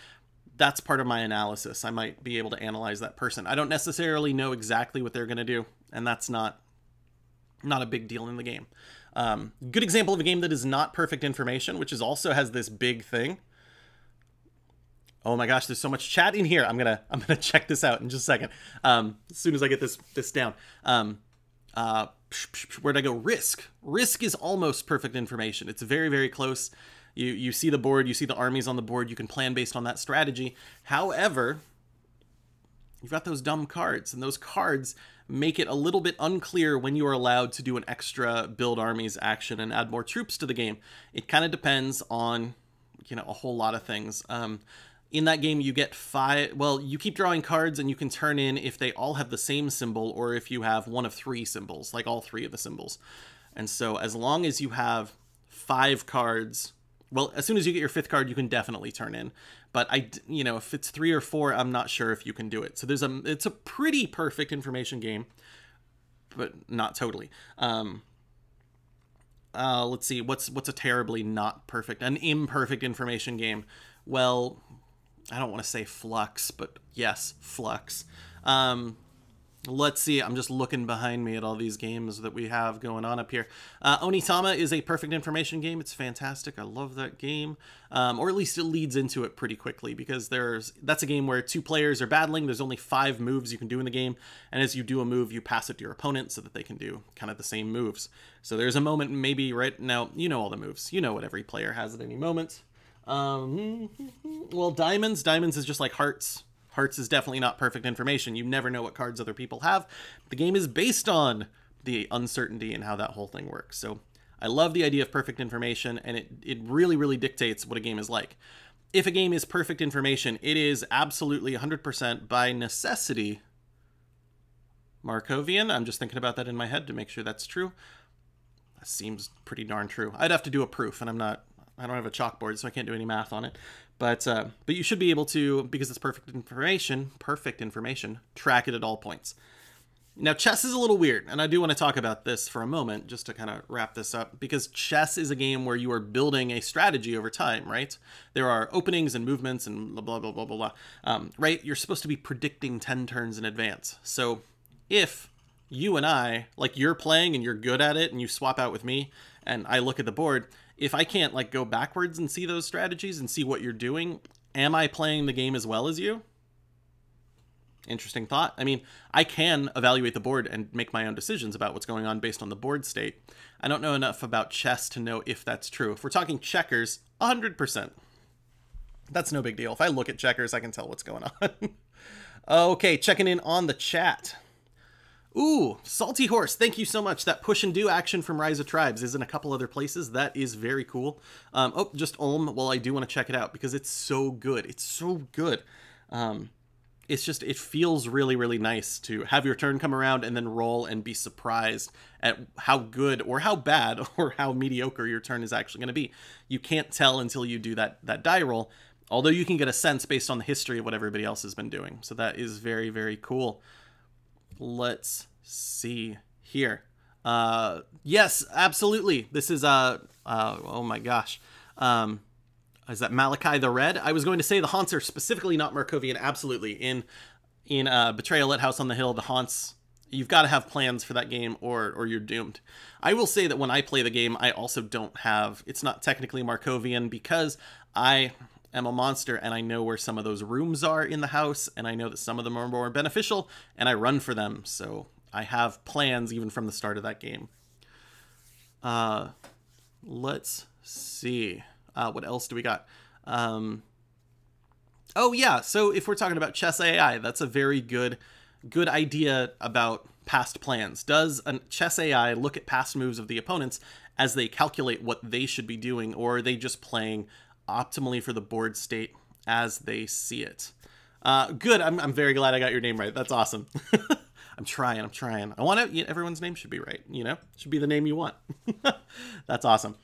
that's part of my analysis. I might be able to analyze that person. I don't necessarily know exactly what they're going to do, and that's not not a big deal in the game. Um, good example of a game that is not perfect information, which is also has this big thing. Oh my gosh, there's so much chat in here. I'm gonna I'm gonna check this out in just a second. Um, as soon as I get this this down. Um, uh, where'd I go? Risk. Risk is almost perfect information. It's very very close. You you see the board. You see the armies on the board. You can plan based on that strategy. However, you've got those dumb cards, and those cards make it a little bit unclear when you are allowed to do an extra build armies action and add more troops to the game. It kind of depends on, you know, a whole lot of things. Um, in that game, you get five, well, you keep drawing cards and you can turn in if they all have the same symbol or if you have one of three symbols, like all three of the symbols. And so as long as you have five cards, well, as soon as you get your fifth card, you can definitely turn in. But I, you know, if it's three or four, I'm not sure if you can do it. So there's a, it's a pretty perfect information game, but not totally. Um, uh, let's see, what's what's a terribly not perfect, an imperfect information game? Well, I don't want to say Flux, but yes, Flux. Um, let's see, I'm just looking behind me at all these games that we have going on up here. Uh, Onitama is a perfect information game. It's fantastic. I love that game. Um, or at least it leads into it pretty quickly, because there's that's a game where two players are battling. There's only five moves you can do in the game, and as you do a move, you pass it to your opponent so that they can do kind of the same moves. So there's a moment maybe right now, you know all the moves. You know what every player has at any moment. Um, well, Diamonds. Diamonds is just like Hearts. Hearts is definitely not perfect information. You never know what cards other people have. The game is based on the uncertainty and how that whole thing works. So I love the idea of perfect information, and it, it really, really dictates what a game is like. If a game is perfect information, it is absolutely one hundred percent by necessity Markovian. I'm just thinking about that in my head to make sure that's true. That seems pretty darn true. I'd have to do a proof, and I'm not... I don't have a chalkboard, so I can't do any math on it. But uh, but you should be able to, because it's perfect information, perfect information, track it at all points. Now, chess is a little weird, and I do want to talk about this for a moment, just to kind of wrap this up, because chess is a game where you are building a strategy over time, right? There are openings and movements and blah, blah, blah, blah, blah, blah, um, right? You're supposed to be predicting ten turns in advance. So if you and I, like you're playing and you're good at it and you swap out with me and I look at the board, if I can't like go backwards and see those strategies and see what you're doing, am I playing the game as well as you? Interesting thought. I mean, I can evaluate the board and make my own decisions about what's going on based on the board state. I don't know enough about chess to know if that's true. If we're talking checkers, one hundred percent. That's no big deal. If I look at checkers, I can tell what's going on. Okay, checking in on the chat. Ooh, Salty Horse, thank you so much. That push and do action from Rise of Tribes is in a couple other places. That is very cool. Um, oh, just Ulm. Well, I do want to check it out because it's so good. It's so good. Um, it's just, it feels really, really nice to have your turn come around and then roll and be surprised at how good or how bad or how mediocre your turn is actually going to be. You can't tell until you do that, that die roll, although you can get a sense based on the history of what everybody else has been doing. So that is very, very cool. Let's see here. Uh, yes, absolutely. This is, uh, uh, oh my gosh. Um, is that Malachi the Red? I was going to say the Haunts are specifically not Markovian. Absolutely. In in uh, Betrayal at House on the Hill, the Haunts, you've got to have plans for that game or, or you're doomed. I will say that when I play the game, I also don't have, it's not technically Markovian because I, I'm a monster and I know where some of those rooms are in the house, and I know that some of them are more beneficial, and I run for them. So I have plans even from the start of that game. Uh, let's see. Uh, what else do we got? Um, oh, yeah. So if we're talking about chess A I, that's a very good, good idea about past plans. Does a chess A I look at past moves of the opponents as they calculate what they should be doing, or are they just playing optimally for the board state as they see it? Uh, good. I'm, I'm very glad I got your name right. That's awesome. I'm trying. I'm trying. I want to, you know, everyone's name should be right. You know, should be the name you want. That's awesome.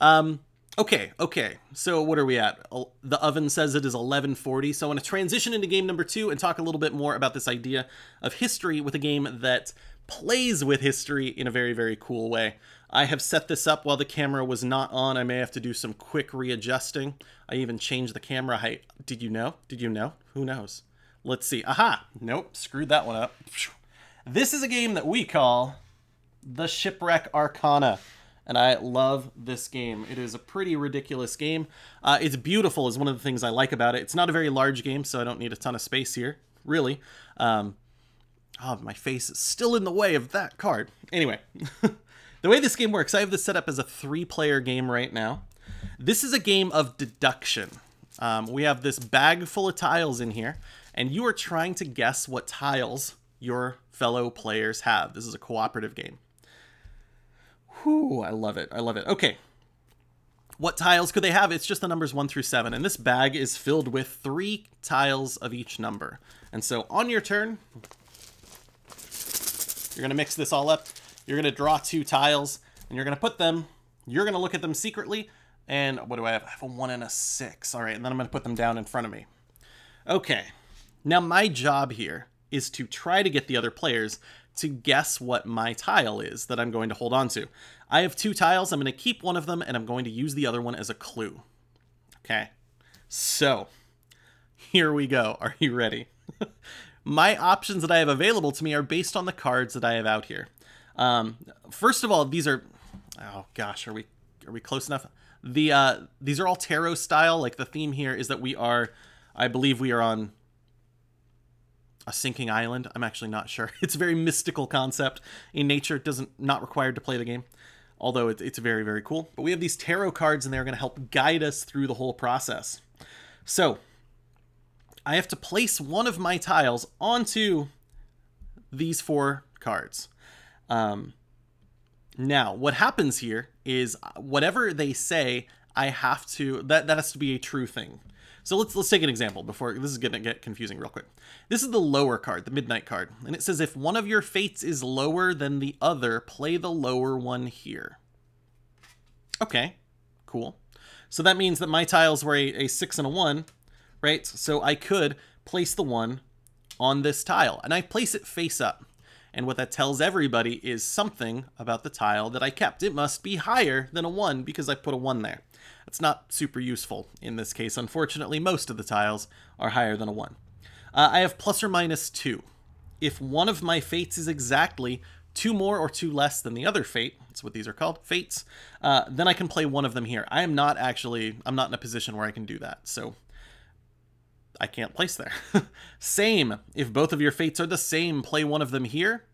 Um, Okay, okay, so what are we at? The oven says it is eleven forty, so I want to transition into game number two and talk a little bit more about this idea of history with a game that plays with history in a very, very cool way. I have set this up while the camera was not on. I may have to do some quick readjusting. I even changed the camera height. Did you know? Did you know? Who knows? Let's see. Aha! Nope, screwed that one up. This is a game that we call The Shipwreck Arcana. And I love this game. It is a pretty ridiculous game. Uh, it's beautiful is one of the things I like about it. It's not a very large game, so I don't need a ton of space here, really. Um, oh, my face is still in the way of that card. Anyway, the way this game works, I have this set up as a three-player game right now. This is a game of deduction. Um, we have this bag full of tiles in here, and you are trying to guess what tiles your fellow players have. This is a cooperative game. Whew, I love it. I love it. Okay. What tiles could they have? It's just the numbers one through seven. And this bag is filled with three tiles of each number. And so on your turn, you're going to mix this all up. You're going to draw two tiles and you're going to put them. You're going to look at them secretly. And what do I have? I have a one and a six. All right. And then I'm going to put them down in front of me. Okay. Now my job here is to try to get the other players to guess what my tile is that I'm going to hold on to. I have two tiles. I'm going to keep one of them, and I'm going to use the other one as a clue. Okay, so here we go. Are you ready? My options that I have available to me are based on the cards that I have out here. Um, first of all, these are, oh gosh, are we are we close enough? The uh, these are all tarot style. Like the theme here is that we are, I believe we are on a sinking island. I'm actually not sure. It's a very mystical concept in nature. It doesn't not required to play the game, although it, it's very, very cool. But we have these tarot cards and they're going to help guide us through the whole process. So I have to place one of my tiles onto these four cards. Um, now what happens here is whatever they say, I have to, that, that has to be a true thing. So let's let's take an example before this is going to get confusing real quick. This is the lower card, the midnight card, and it says if one of your fates is lower than the other, play the lower one here. Okay, cool. So that means that my tiles were a, a six and a one, right? So I could place the one on this tile, and I place it face up. And what that tells everybody is something about the tile that I kept. It must be higher than a one because I put a one there. It's not super useful in this case. Unfortunately, most of the tiles are higher than a one. Uh, I have plus or minus two. If one of my fates is exactly two more or two less than the other fate, that's what these are called, fates, uh, then I can play one of them here. I am not actually, I'm not in a position where I can do that, so I can't place there. Same. If both of your fates are the same, play one of them here.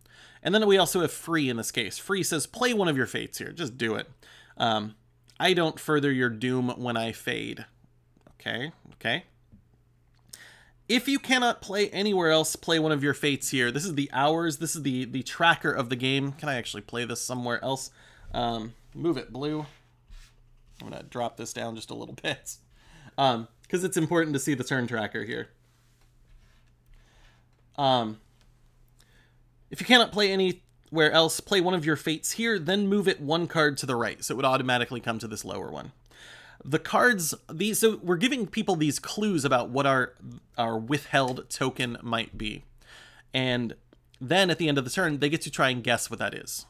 And then we also have free in this case. Free says play one of your fates here. Just do it. Um, I don't further your doom when I fade. Okay, okay. If you cannot play anywhere else, play one of your fates here. This is the hours. This is the, the tracker of the game. Can I actually play this somewhere else? Um, move it, blue. I'm going to drop this down just a little bit. Um, because it's important to see the turn tracker here. Um, if you cannot play any... where else, play one of your fates here, then move it one card to the right, so it would automatically come to this lower one. The cards, these, so we're giving people these clues about what our our withheld token might be, and then at the end of the turn they get to try and guess what that is.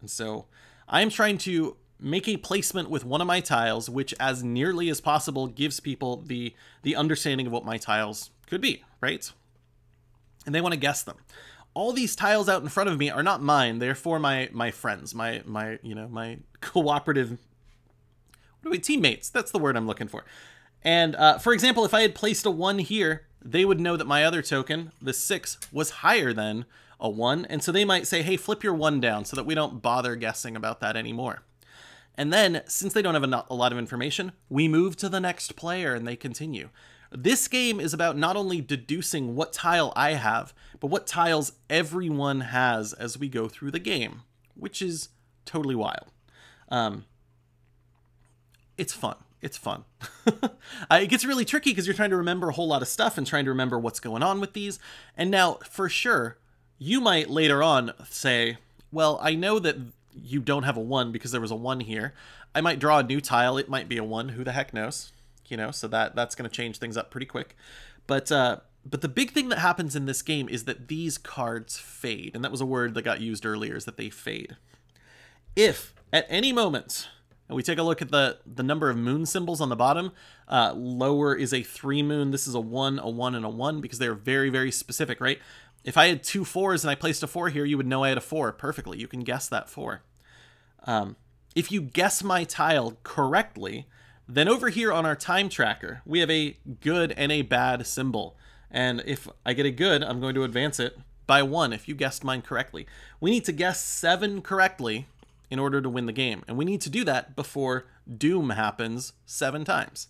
And so I'm trying to make a placement with one of my tiles which as nearly as possible gives people the the understanding of what my tiles could be, right? And they want to guess them. All these tiles out in front of me are not mine. They're for my, my friends, my, my, you know, my cooperative what are we, teammates. That's the word I'm looking for. And uh, for example, if I had placed a one here, they would know that my other token, the six, was higher than a one. And so they might say, hey, flip your one down so that we don't bother guessing about that anymore. And then, since they don't have a lot of information, we move to the next player and they continue. This game is about not only deducing what tile I have, but what tiles everyone has as we go through the game, which is totally wild. Um, it's fun. It's fun. uh, it gets really tricky because you're trying to remember a whole lot of stuff and trying to remember what's going on with these. And now, for sure, you might later on say, well, I know that you don't have a one because there was a one here. I might draw a new tile. It might be a one. Who the heck knows? You know, so that that's going to change things up pretty quick. But uh, but the big thing that happens in this game is that these cards fade. And that was a word that got used earlier, is that they fade. If at any moment, and we take a look at the, the number of moon symbols on the bottom, uh, lower is a three moon. This is a one, a one, and a one, because they're very, very specific, right? If I had two fours and I placed a four here, you would know I had a four perfectly. You can guess that four. Um, if you guess my tile correctly, then over here on our time tracker, we have a good and a bad symbol. And if I get a good, I'm going to advance it by one if you guessed mine correctly. We need to guess seven correctly in order to win the game. And we need to do that before Doom happens seven times.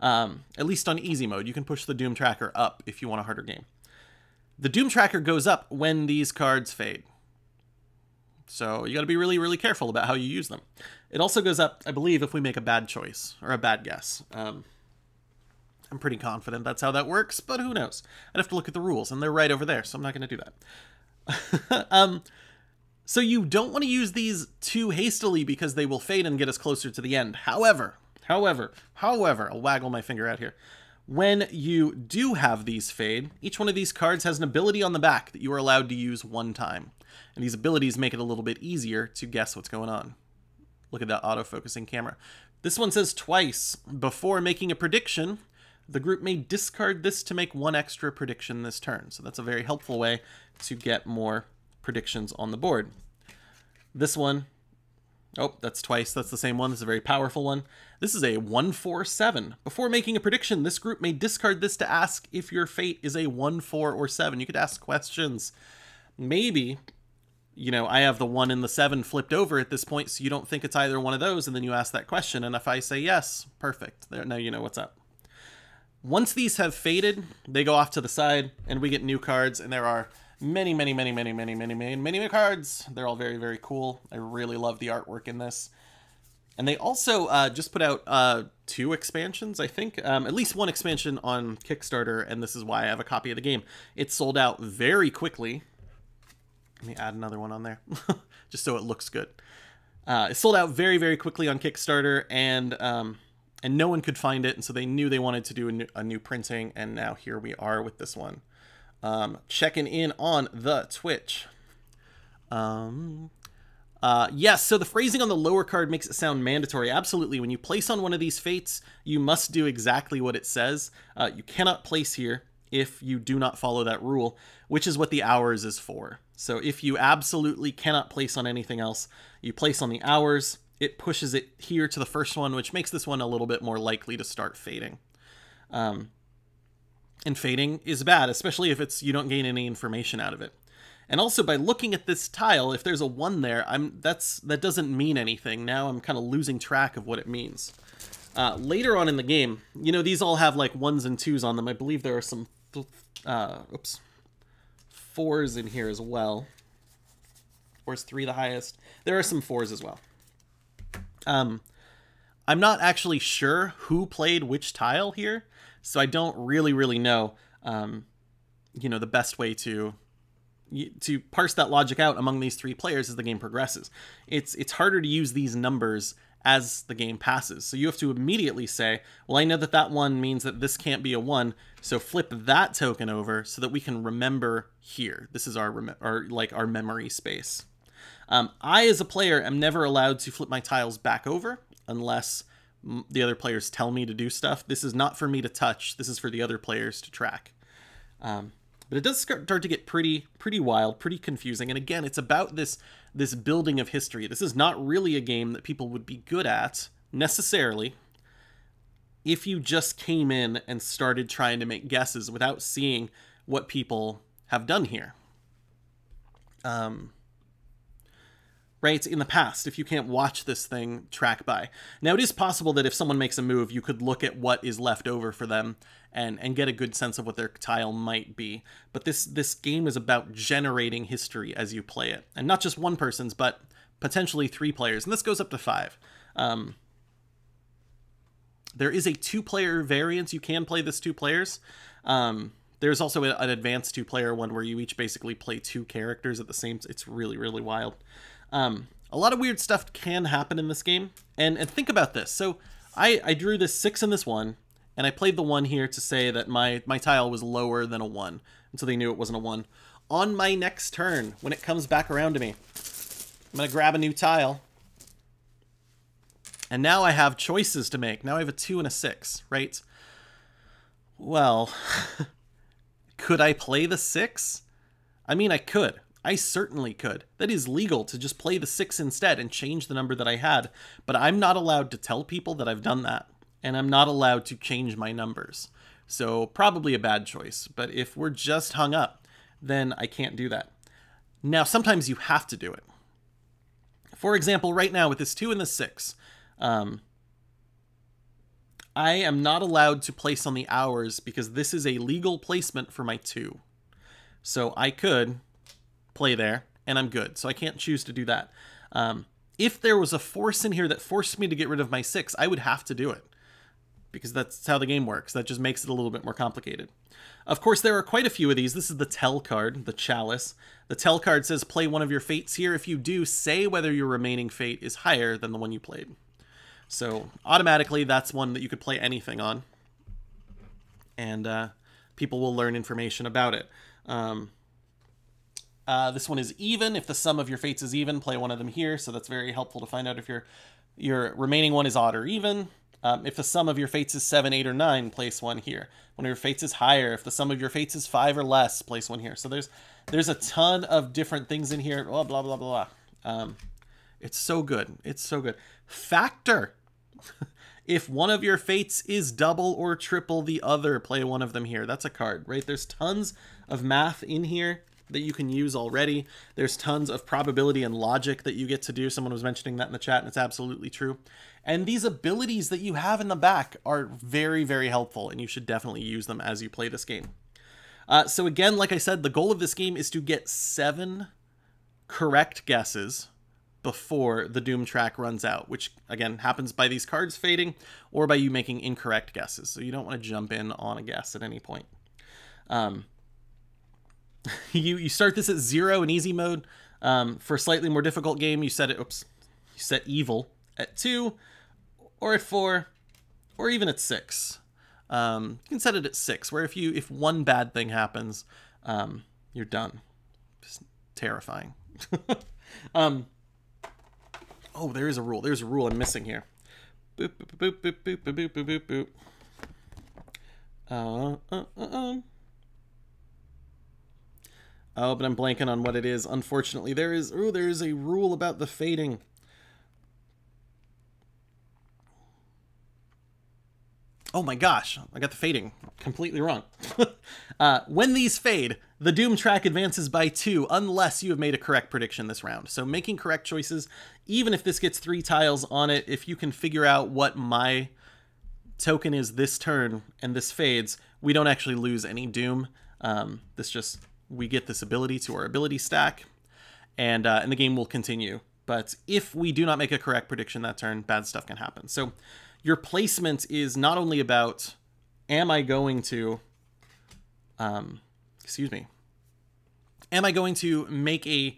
Um, at least on easy mode. You can push the Doom tracker up if you want a harder game. The Doom tracker goes up when these cards fade. So you got to be really, really careful about how you use them. It also goes up, I believe, if we make a bad choice or a bad guess. Um, I'm pretty confident that's how that works, but who knows? I'd have to look at the rules, and they're right over there, so I'm not going to do that. um, so you don't want to use these too hastily because they will fade and get us closer to the end. However, however, however, I'll waggle my finger out here. When you do have these fade, each one of these cards has an ability on the back that you are allowed to use one time. And these abilities make it a little bit easier to guess what's going on. Look at that auto-focusing camera. This one says twice. Before making a prediction, the group may discard this to make one extra prediction this turn. So that's a very helpful way to get more predictions on the board. This one, oh, that's twice. That's the same one. This is a very powerful one. This is a one four seven. Before making a prediction, this group may discard this to ask if your fate is a one, four, or seven. You could ask questions. Maybe, you know, I have the one and the seven flipped over at this point, so you don't think it's either one of those, and then you ask that question, and if I say yes, perfect. There, now you know what's up. Once these have faded, they go off to the side, and we get new cards, and there are Many, many, many, many, many, many, many, many, many cards. They're all very, very cool. I really love the artwork in this. And they also uh, just put out uh, two expansions, I think. Um, at least one expansion on Kickstarter, and this is why I have a copy of the game. It sold out very quickly. Let me add another one on there, just so it looks good. Uh, it sold out very, very quickly on Kickstarter, and um, and no one could find it, and so they knew they wanted to do a new, a new printing, and now here we are with this one. Um, checking in on the Twitch. Um, uh, yes, so the phrasing on the lower card makes it sound mandatory. Absolutely. When you place on one of these fates, you must do exactly what it says. Uh, you cannot place here if you do not follow that rule, which is what the hours is for. So if you absolutely cannot place on anything else, you place on the hours, it pushes it here to the first one, which makes this one a little bit more likely to start fading. Um, And fading is bad, especially if it's you don't gain any information out of it. And also, by looking at this tile, if there's a one there, I'm that's that doesn't mean anything. Now I'm kind of losing track of what it means. Uh, later on in the game, you know, these all have like ones and twos on them. I believe there are some uh, oops, fours in here as well. Or is three the highest? There are some fours as well. Um, I'm not actually sure who played which tile here. So I don't really, really know, um, you know, the best way to to parse that logic out among these three players as the game progresses. It's it's harder to use these numbers as the game passes. So you have to immediately say, well, I know that that one means that this can't be a one. So flip that token over so that we can remember here. This is our, our like our memory space. Um, I, as a player, am never allowed to flip my tiles back over unless the other players tell me to do stuff. This is not for me to touch. This is for the other players to track. Um, but it does start to get pretty, pretty wild, pretty confusing. And again, it's about this, this building of history. This is not really a game that people would be good at necessarily. if you just came in and started trying to make guesses without seeing what people have done here. Um, right? It's in the past, if you can't watch this thing track by. Now, it is possible that if someone makes a move, you could look at what is left over for them and, and get a good sense of what their tile might be. But this, this game is about generating history as you play it. And not just one person's, but potentially three players. And this goes up to five. Um, there is a two-player variant. You can play this two players. Um, there's also a, an advanced two-player one where you each basically play two characters at the same time. It's really, really wild. Um, a lot of weird stuff can happen in this game. And, and think about this. So I, I drew this six and this one, and I played the one here to say that my, my tile was lower than a one. And so they knew it wasn't a one. On my next turn, when it comes back around to me, I'm going to grab a new tile. And now I have choices to make. Now I have a two and a six, right? Well, could I play the six? I mean, I could. I certainly could. That is legal to just play the six instead and change the number that I had. But I'm not allowed to tell people that I've done that. And I'm not allowed to change my numbers. So probably a bad choice. But if we're just hung up, then I can't do that. Now, sometimes you have to do it. For example, right now with this two and the six, Um, I am not allowed to place on the hours because this is a legal placement for my two. So I could play there and I'm good. So I can't choose to do that. Um, if there was a force in here that forced me to get rid of my six, I would have to do it because that's how the game works. That just makes it a little bit more complicated. Of course, there are quite a few of these. This is the tell card, the chalice. The tell card says play one of your fates here. If you do, say whether your remaining fate is higher than the one you played. So automatically, that's one that you could play anything on. And uh, people will learn information about it. Um, uh, this one is even. If the sum of your fates is even, play one of them here. So that's very helpful to find out if your, your remaining one is odd or even. Um, if the sum of your fates is seven, eight, or nine, place one here. One of your fates is higher. If the sum of your fates is five or less, place one here. So there's, there's a ton of different things in here. Blah, blah, blah, blah, blah. Um, it's so good. It's so good. Factor. If one of your fates is double or triple the other, play one of them here. That's a card, right? There's tons of math in here that you can use already. There's tons of probability and logic that you get to do. Someone was mentioning that in the chat, and it's absolutely true. And these abilities that you have in the back are very, very helpful, and you should definitely use them as you play this game. Uh, so again, like I said, the goal of this game is to get seven correct guesses before the doom track runs out, which again happens by these cards fading or by you making incorrect guesses. So you don't want to jump in on a guess at any point. Um, you, you start this at zero in easy mode. Um, for a slightly more difficult game, you set it, oops, you set evil at two or at four or even at six. Um, you can set it at six, where if you, if one bad thing happens, um, you're done. Just terrifying. um, Oh, there is a rule. There's a rule I'm missing here. Boop, boop, boop, boop, boop, boop, boop, boop, boop, boop. Uh, uh, uh, uh. Oh, but I'm blanking on what it is. Unfortunately, there is... Oh, there is a rule about the fading. Oh my gosh, I got the fading completely wrong. uh, when these fade, the doom track advances by two unless you have made a correct prediction this round. So making correct choices, even if this gets three tiles on it, if you can figure out what my token is this turn and this fades, we don't actually lose any doom. Um, this just, we get this ability to our ability stack, and, uh, and the game will continue. But if we do not make a correct prediction that turn, bad stuff can happen. So your placement is not only about, am I going to, um, excuse me, am I going to make a,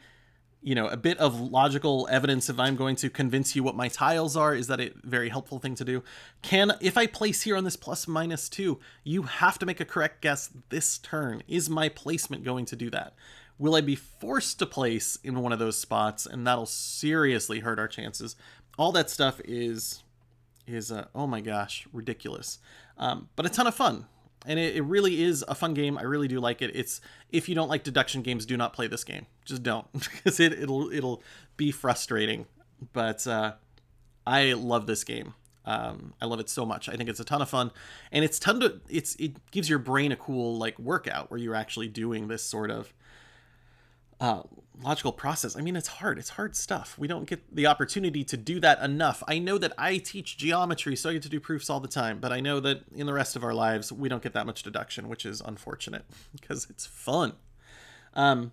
you know, a bit of logical evidence if I'm going to convince you what my tiles are? Is that a very helpful thing to do? Can, if I place here on this plus minus two, you have to make a correct guess this turn. Is my placement going to do that? Will I be forced to place in one of those spots? And that'll seriously hurt our chances. All that stuff is... is, uh, oh my gosh, ridiculous. Um, but a ton of fun. And it, it really is a fun game. I really do like it. It's, if you don't like deduction games, do not play this game. Just don't. Because it, it'll, it'll be frustrating. But uh, I love this game. Um, I love it so much. I think it's a ton of fun, and it's ton to it's it gives your brain a cool like workout where you're actually doing this sort of uh, logical process. I mean, it's hard. It's hard stuff. We don't get the opportunity to do that enough. I know that I teach geometry, so I get to do proofs all the time, but I know that in the rest of our lives, we don't get that much deduction, which is unfortunate because it's fun. Um,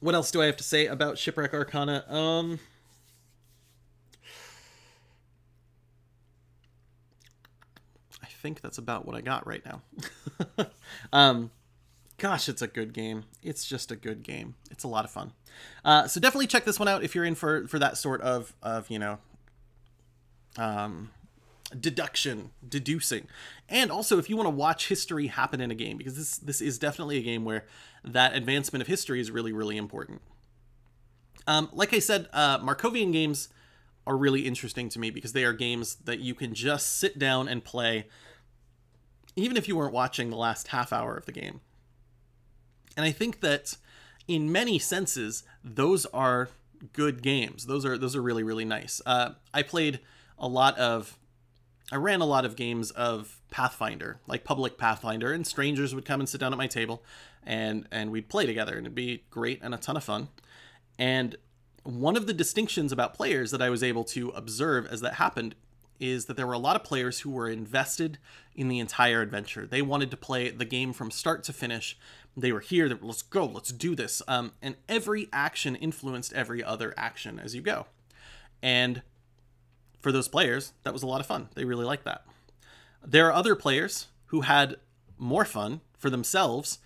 what else do I have to say about Shipwreck Arcana? Um... I think that's about what I got right now. um, gosh, it's a good game. It's just a good game. It's a lot of fun. Uh, so definitely check this one out if you're in for, for that sort of, of you know, um, deduction, deducing. And also if you want to watch history happen in a game, because this, this is definitely a game where that advancement of history is really, really important. Um, like I said, uh, Markovian games are really interesting to me because they are games that you can just sit down and play even if you weren't watching the last half hour of the game. And I think that in many senses, those are good games. Those are those are really, really nice. Uh, I played a lot of, I ran a lot of games of Pathfinder, like public Pathfinder, and strangers would come and sit down at my table and, and we'd play together, and it'd be great and a ton of fun. And one of the distinctions about players that I was able to observe as that happened is that there were a lot of players who were invested in the entire adventure. They wanted to play the game from start to finish. They were here, they were, let's go, let's do this. Um, and every action influenced every other action as you go. And for those players, that was a lot of fun. They really liked that. There are other players who had more fun for themselves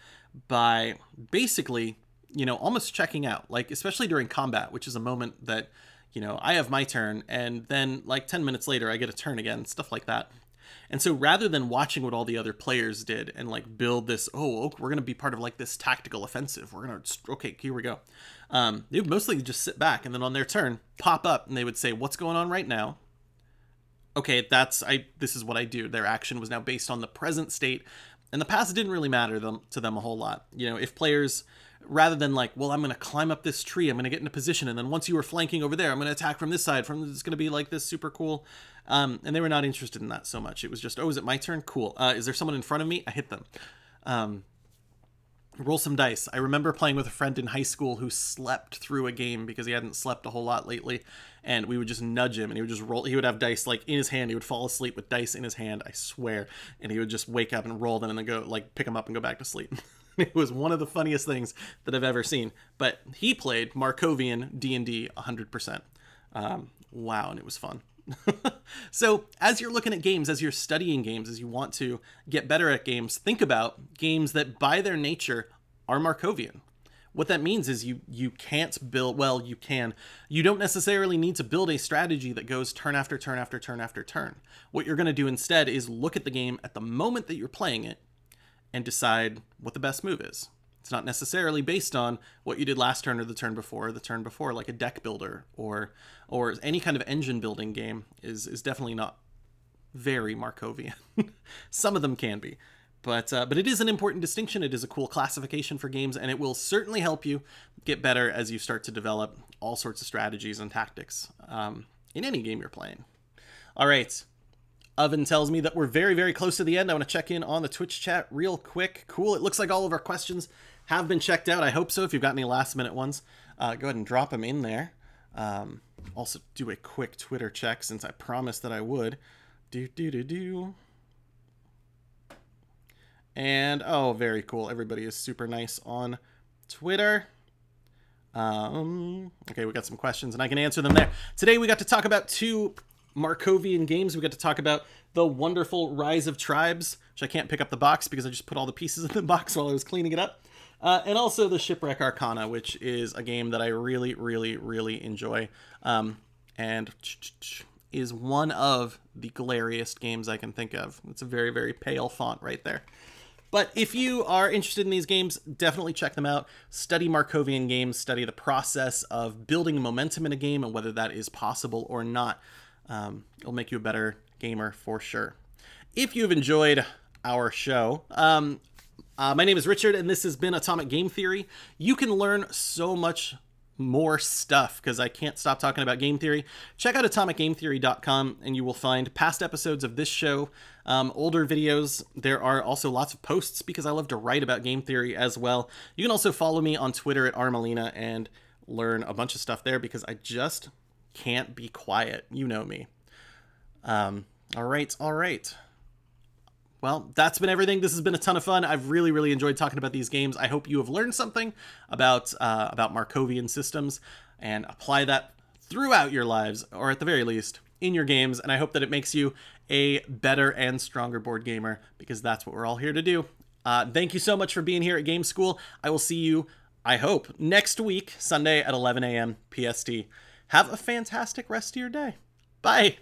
by basically, you know, almost checking out, like, especially during combat, which is a moment that, you know, I have my turn, and then like ten minutes later, I get a turn again, stuff like that. And so rather than watching what all the other players did and like build this, oh, we're going to be part of like this tactical offensive, we're going to, okay, here we go. Um, they would mostly just sit back and then on their turn pop up and they would say, what's going on right now? Okay, that's, I, this is what I do. Their action was now based on the present state, and the past didn't really matter them, to them a whole lot. You know, if players, rather than like, well, I'm going to climb up this tree, I'm going to get in a position, and then once you were flanking over there, I'm going to attack from this side, from it's going to be like this super cool. Um, and they were not interested in that so much. It was just, oh, is it my turn? Cool. Uh, is there someone in front of me? I hit them. Um, roll some dice. I remember playing with a friend in high school who slept through a game because he hadn't slept a whole lot lately, and we would just nudge him and he would just roll. He would have dice like in his hand. He would fall asleep with dice in his hand, I swear. And he would just wake up and roll them and then go like pick them up and go back to sleep. It was one of the funniest things that I've ever seen. But he played Markovian D and D one hundred percent. Um, wow, and it was fun. So as you're looking at games, as you're studying games, as you want to get better at games, think about games that by their nature are Markovian. What that means is you you can't build, well, you can. You don't necessarily need to build a strategy that goes turn after turn after turn after turn. What you're going to do instead is look at the game at the moment that you're playing it, and decide what the best move is. It's not necessarily based on what you did last turn or the turn before or the turn before, like a deck builder or or any kind of engine building game is, is definitely not very Markovian. Some of them can be, but, uh, but it is an important distinction. It is a cool classification for games, and it will certainly help you get better as you start to develop all sorts of strategies and tactics um, in any game you're playing. All right. Oven tells me that we're very, very close to the end. I want to check in on the Twitch chat real quick. Cool. It looks like all of our questions have been checked out. I hope so. If you've got any last minute ones, uh, go ahead and drop them in there. Um, also do a quick Twitter check since I promised that I would. Do, do, do, do. And, oh, very cool. Everybody is super nice on Twitter. Um, okay, we got some questions and I can answer them there. Today we got to talk about two Markovian games. We got to talk about the wonderful Rise of Tribes, which I can't pick up the box because I just put all the pieces in the box while I was cleaning it up, uh, and also the Shipwreck Arcana, which is a game that I really, really, really enjoy, um, and is one of the glariest games I can think of. It's a very, very pale font right there. But if you are interested in these games, definitely check them out. Study Markovian games, study the process of building momentum in a game and whether that is possible or not. Um, it'll make you a better gamer for sure. If you've enjoyed our show, um, uh, my name is Richard, and this has been Atomic Game Theory. You can learn so much more stuff because I can't stop talking about game theory. Check out Atomic Game Theory dot com and you will find past episodes of this show, um, older videos. There are also lots of posts because I love to write about game theory as well. You can also follow me on Twitter at Armalina and learn a bunch of stuff there because I just can't be quiet. You know me. Um, all right, all right. Well, that's been everything. This has been a ton of fun. I've really, really enjoyed talking about these games. I hope you have learned something about uh, about Markovian systems and apply that throughout your lives, or at the very least, in your games. And I hope that it makes you a better and stronger board gamer, because that's what we're all here to do. Uh, thank you so much for being here at Game School. I will see you, I hope, next week, Sunday at eleven A M P S T. Have a fantastic rest of your day. Bye.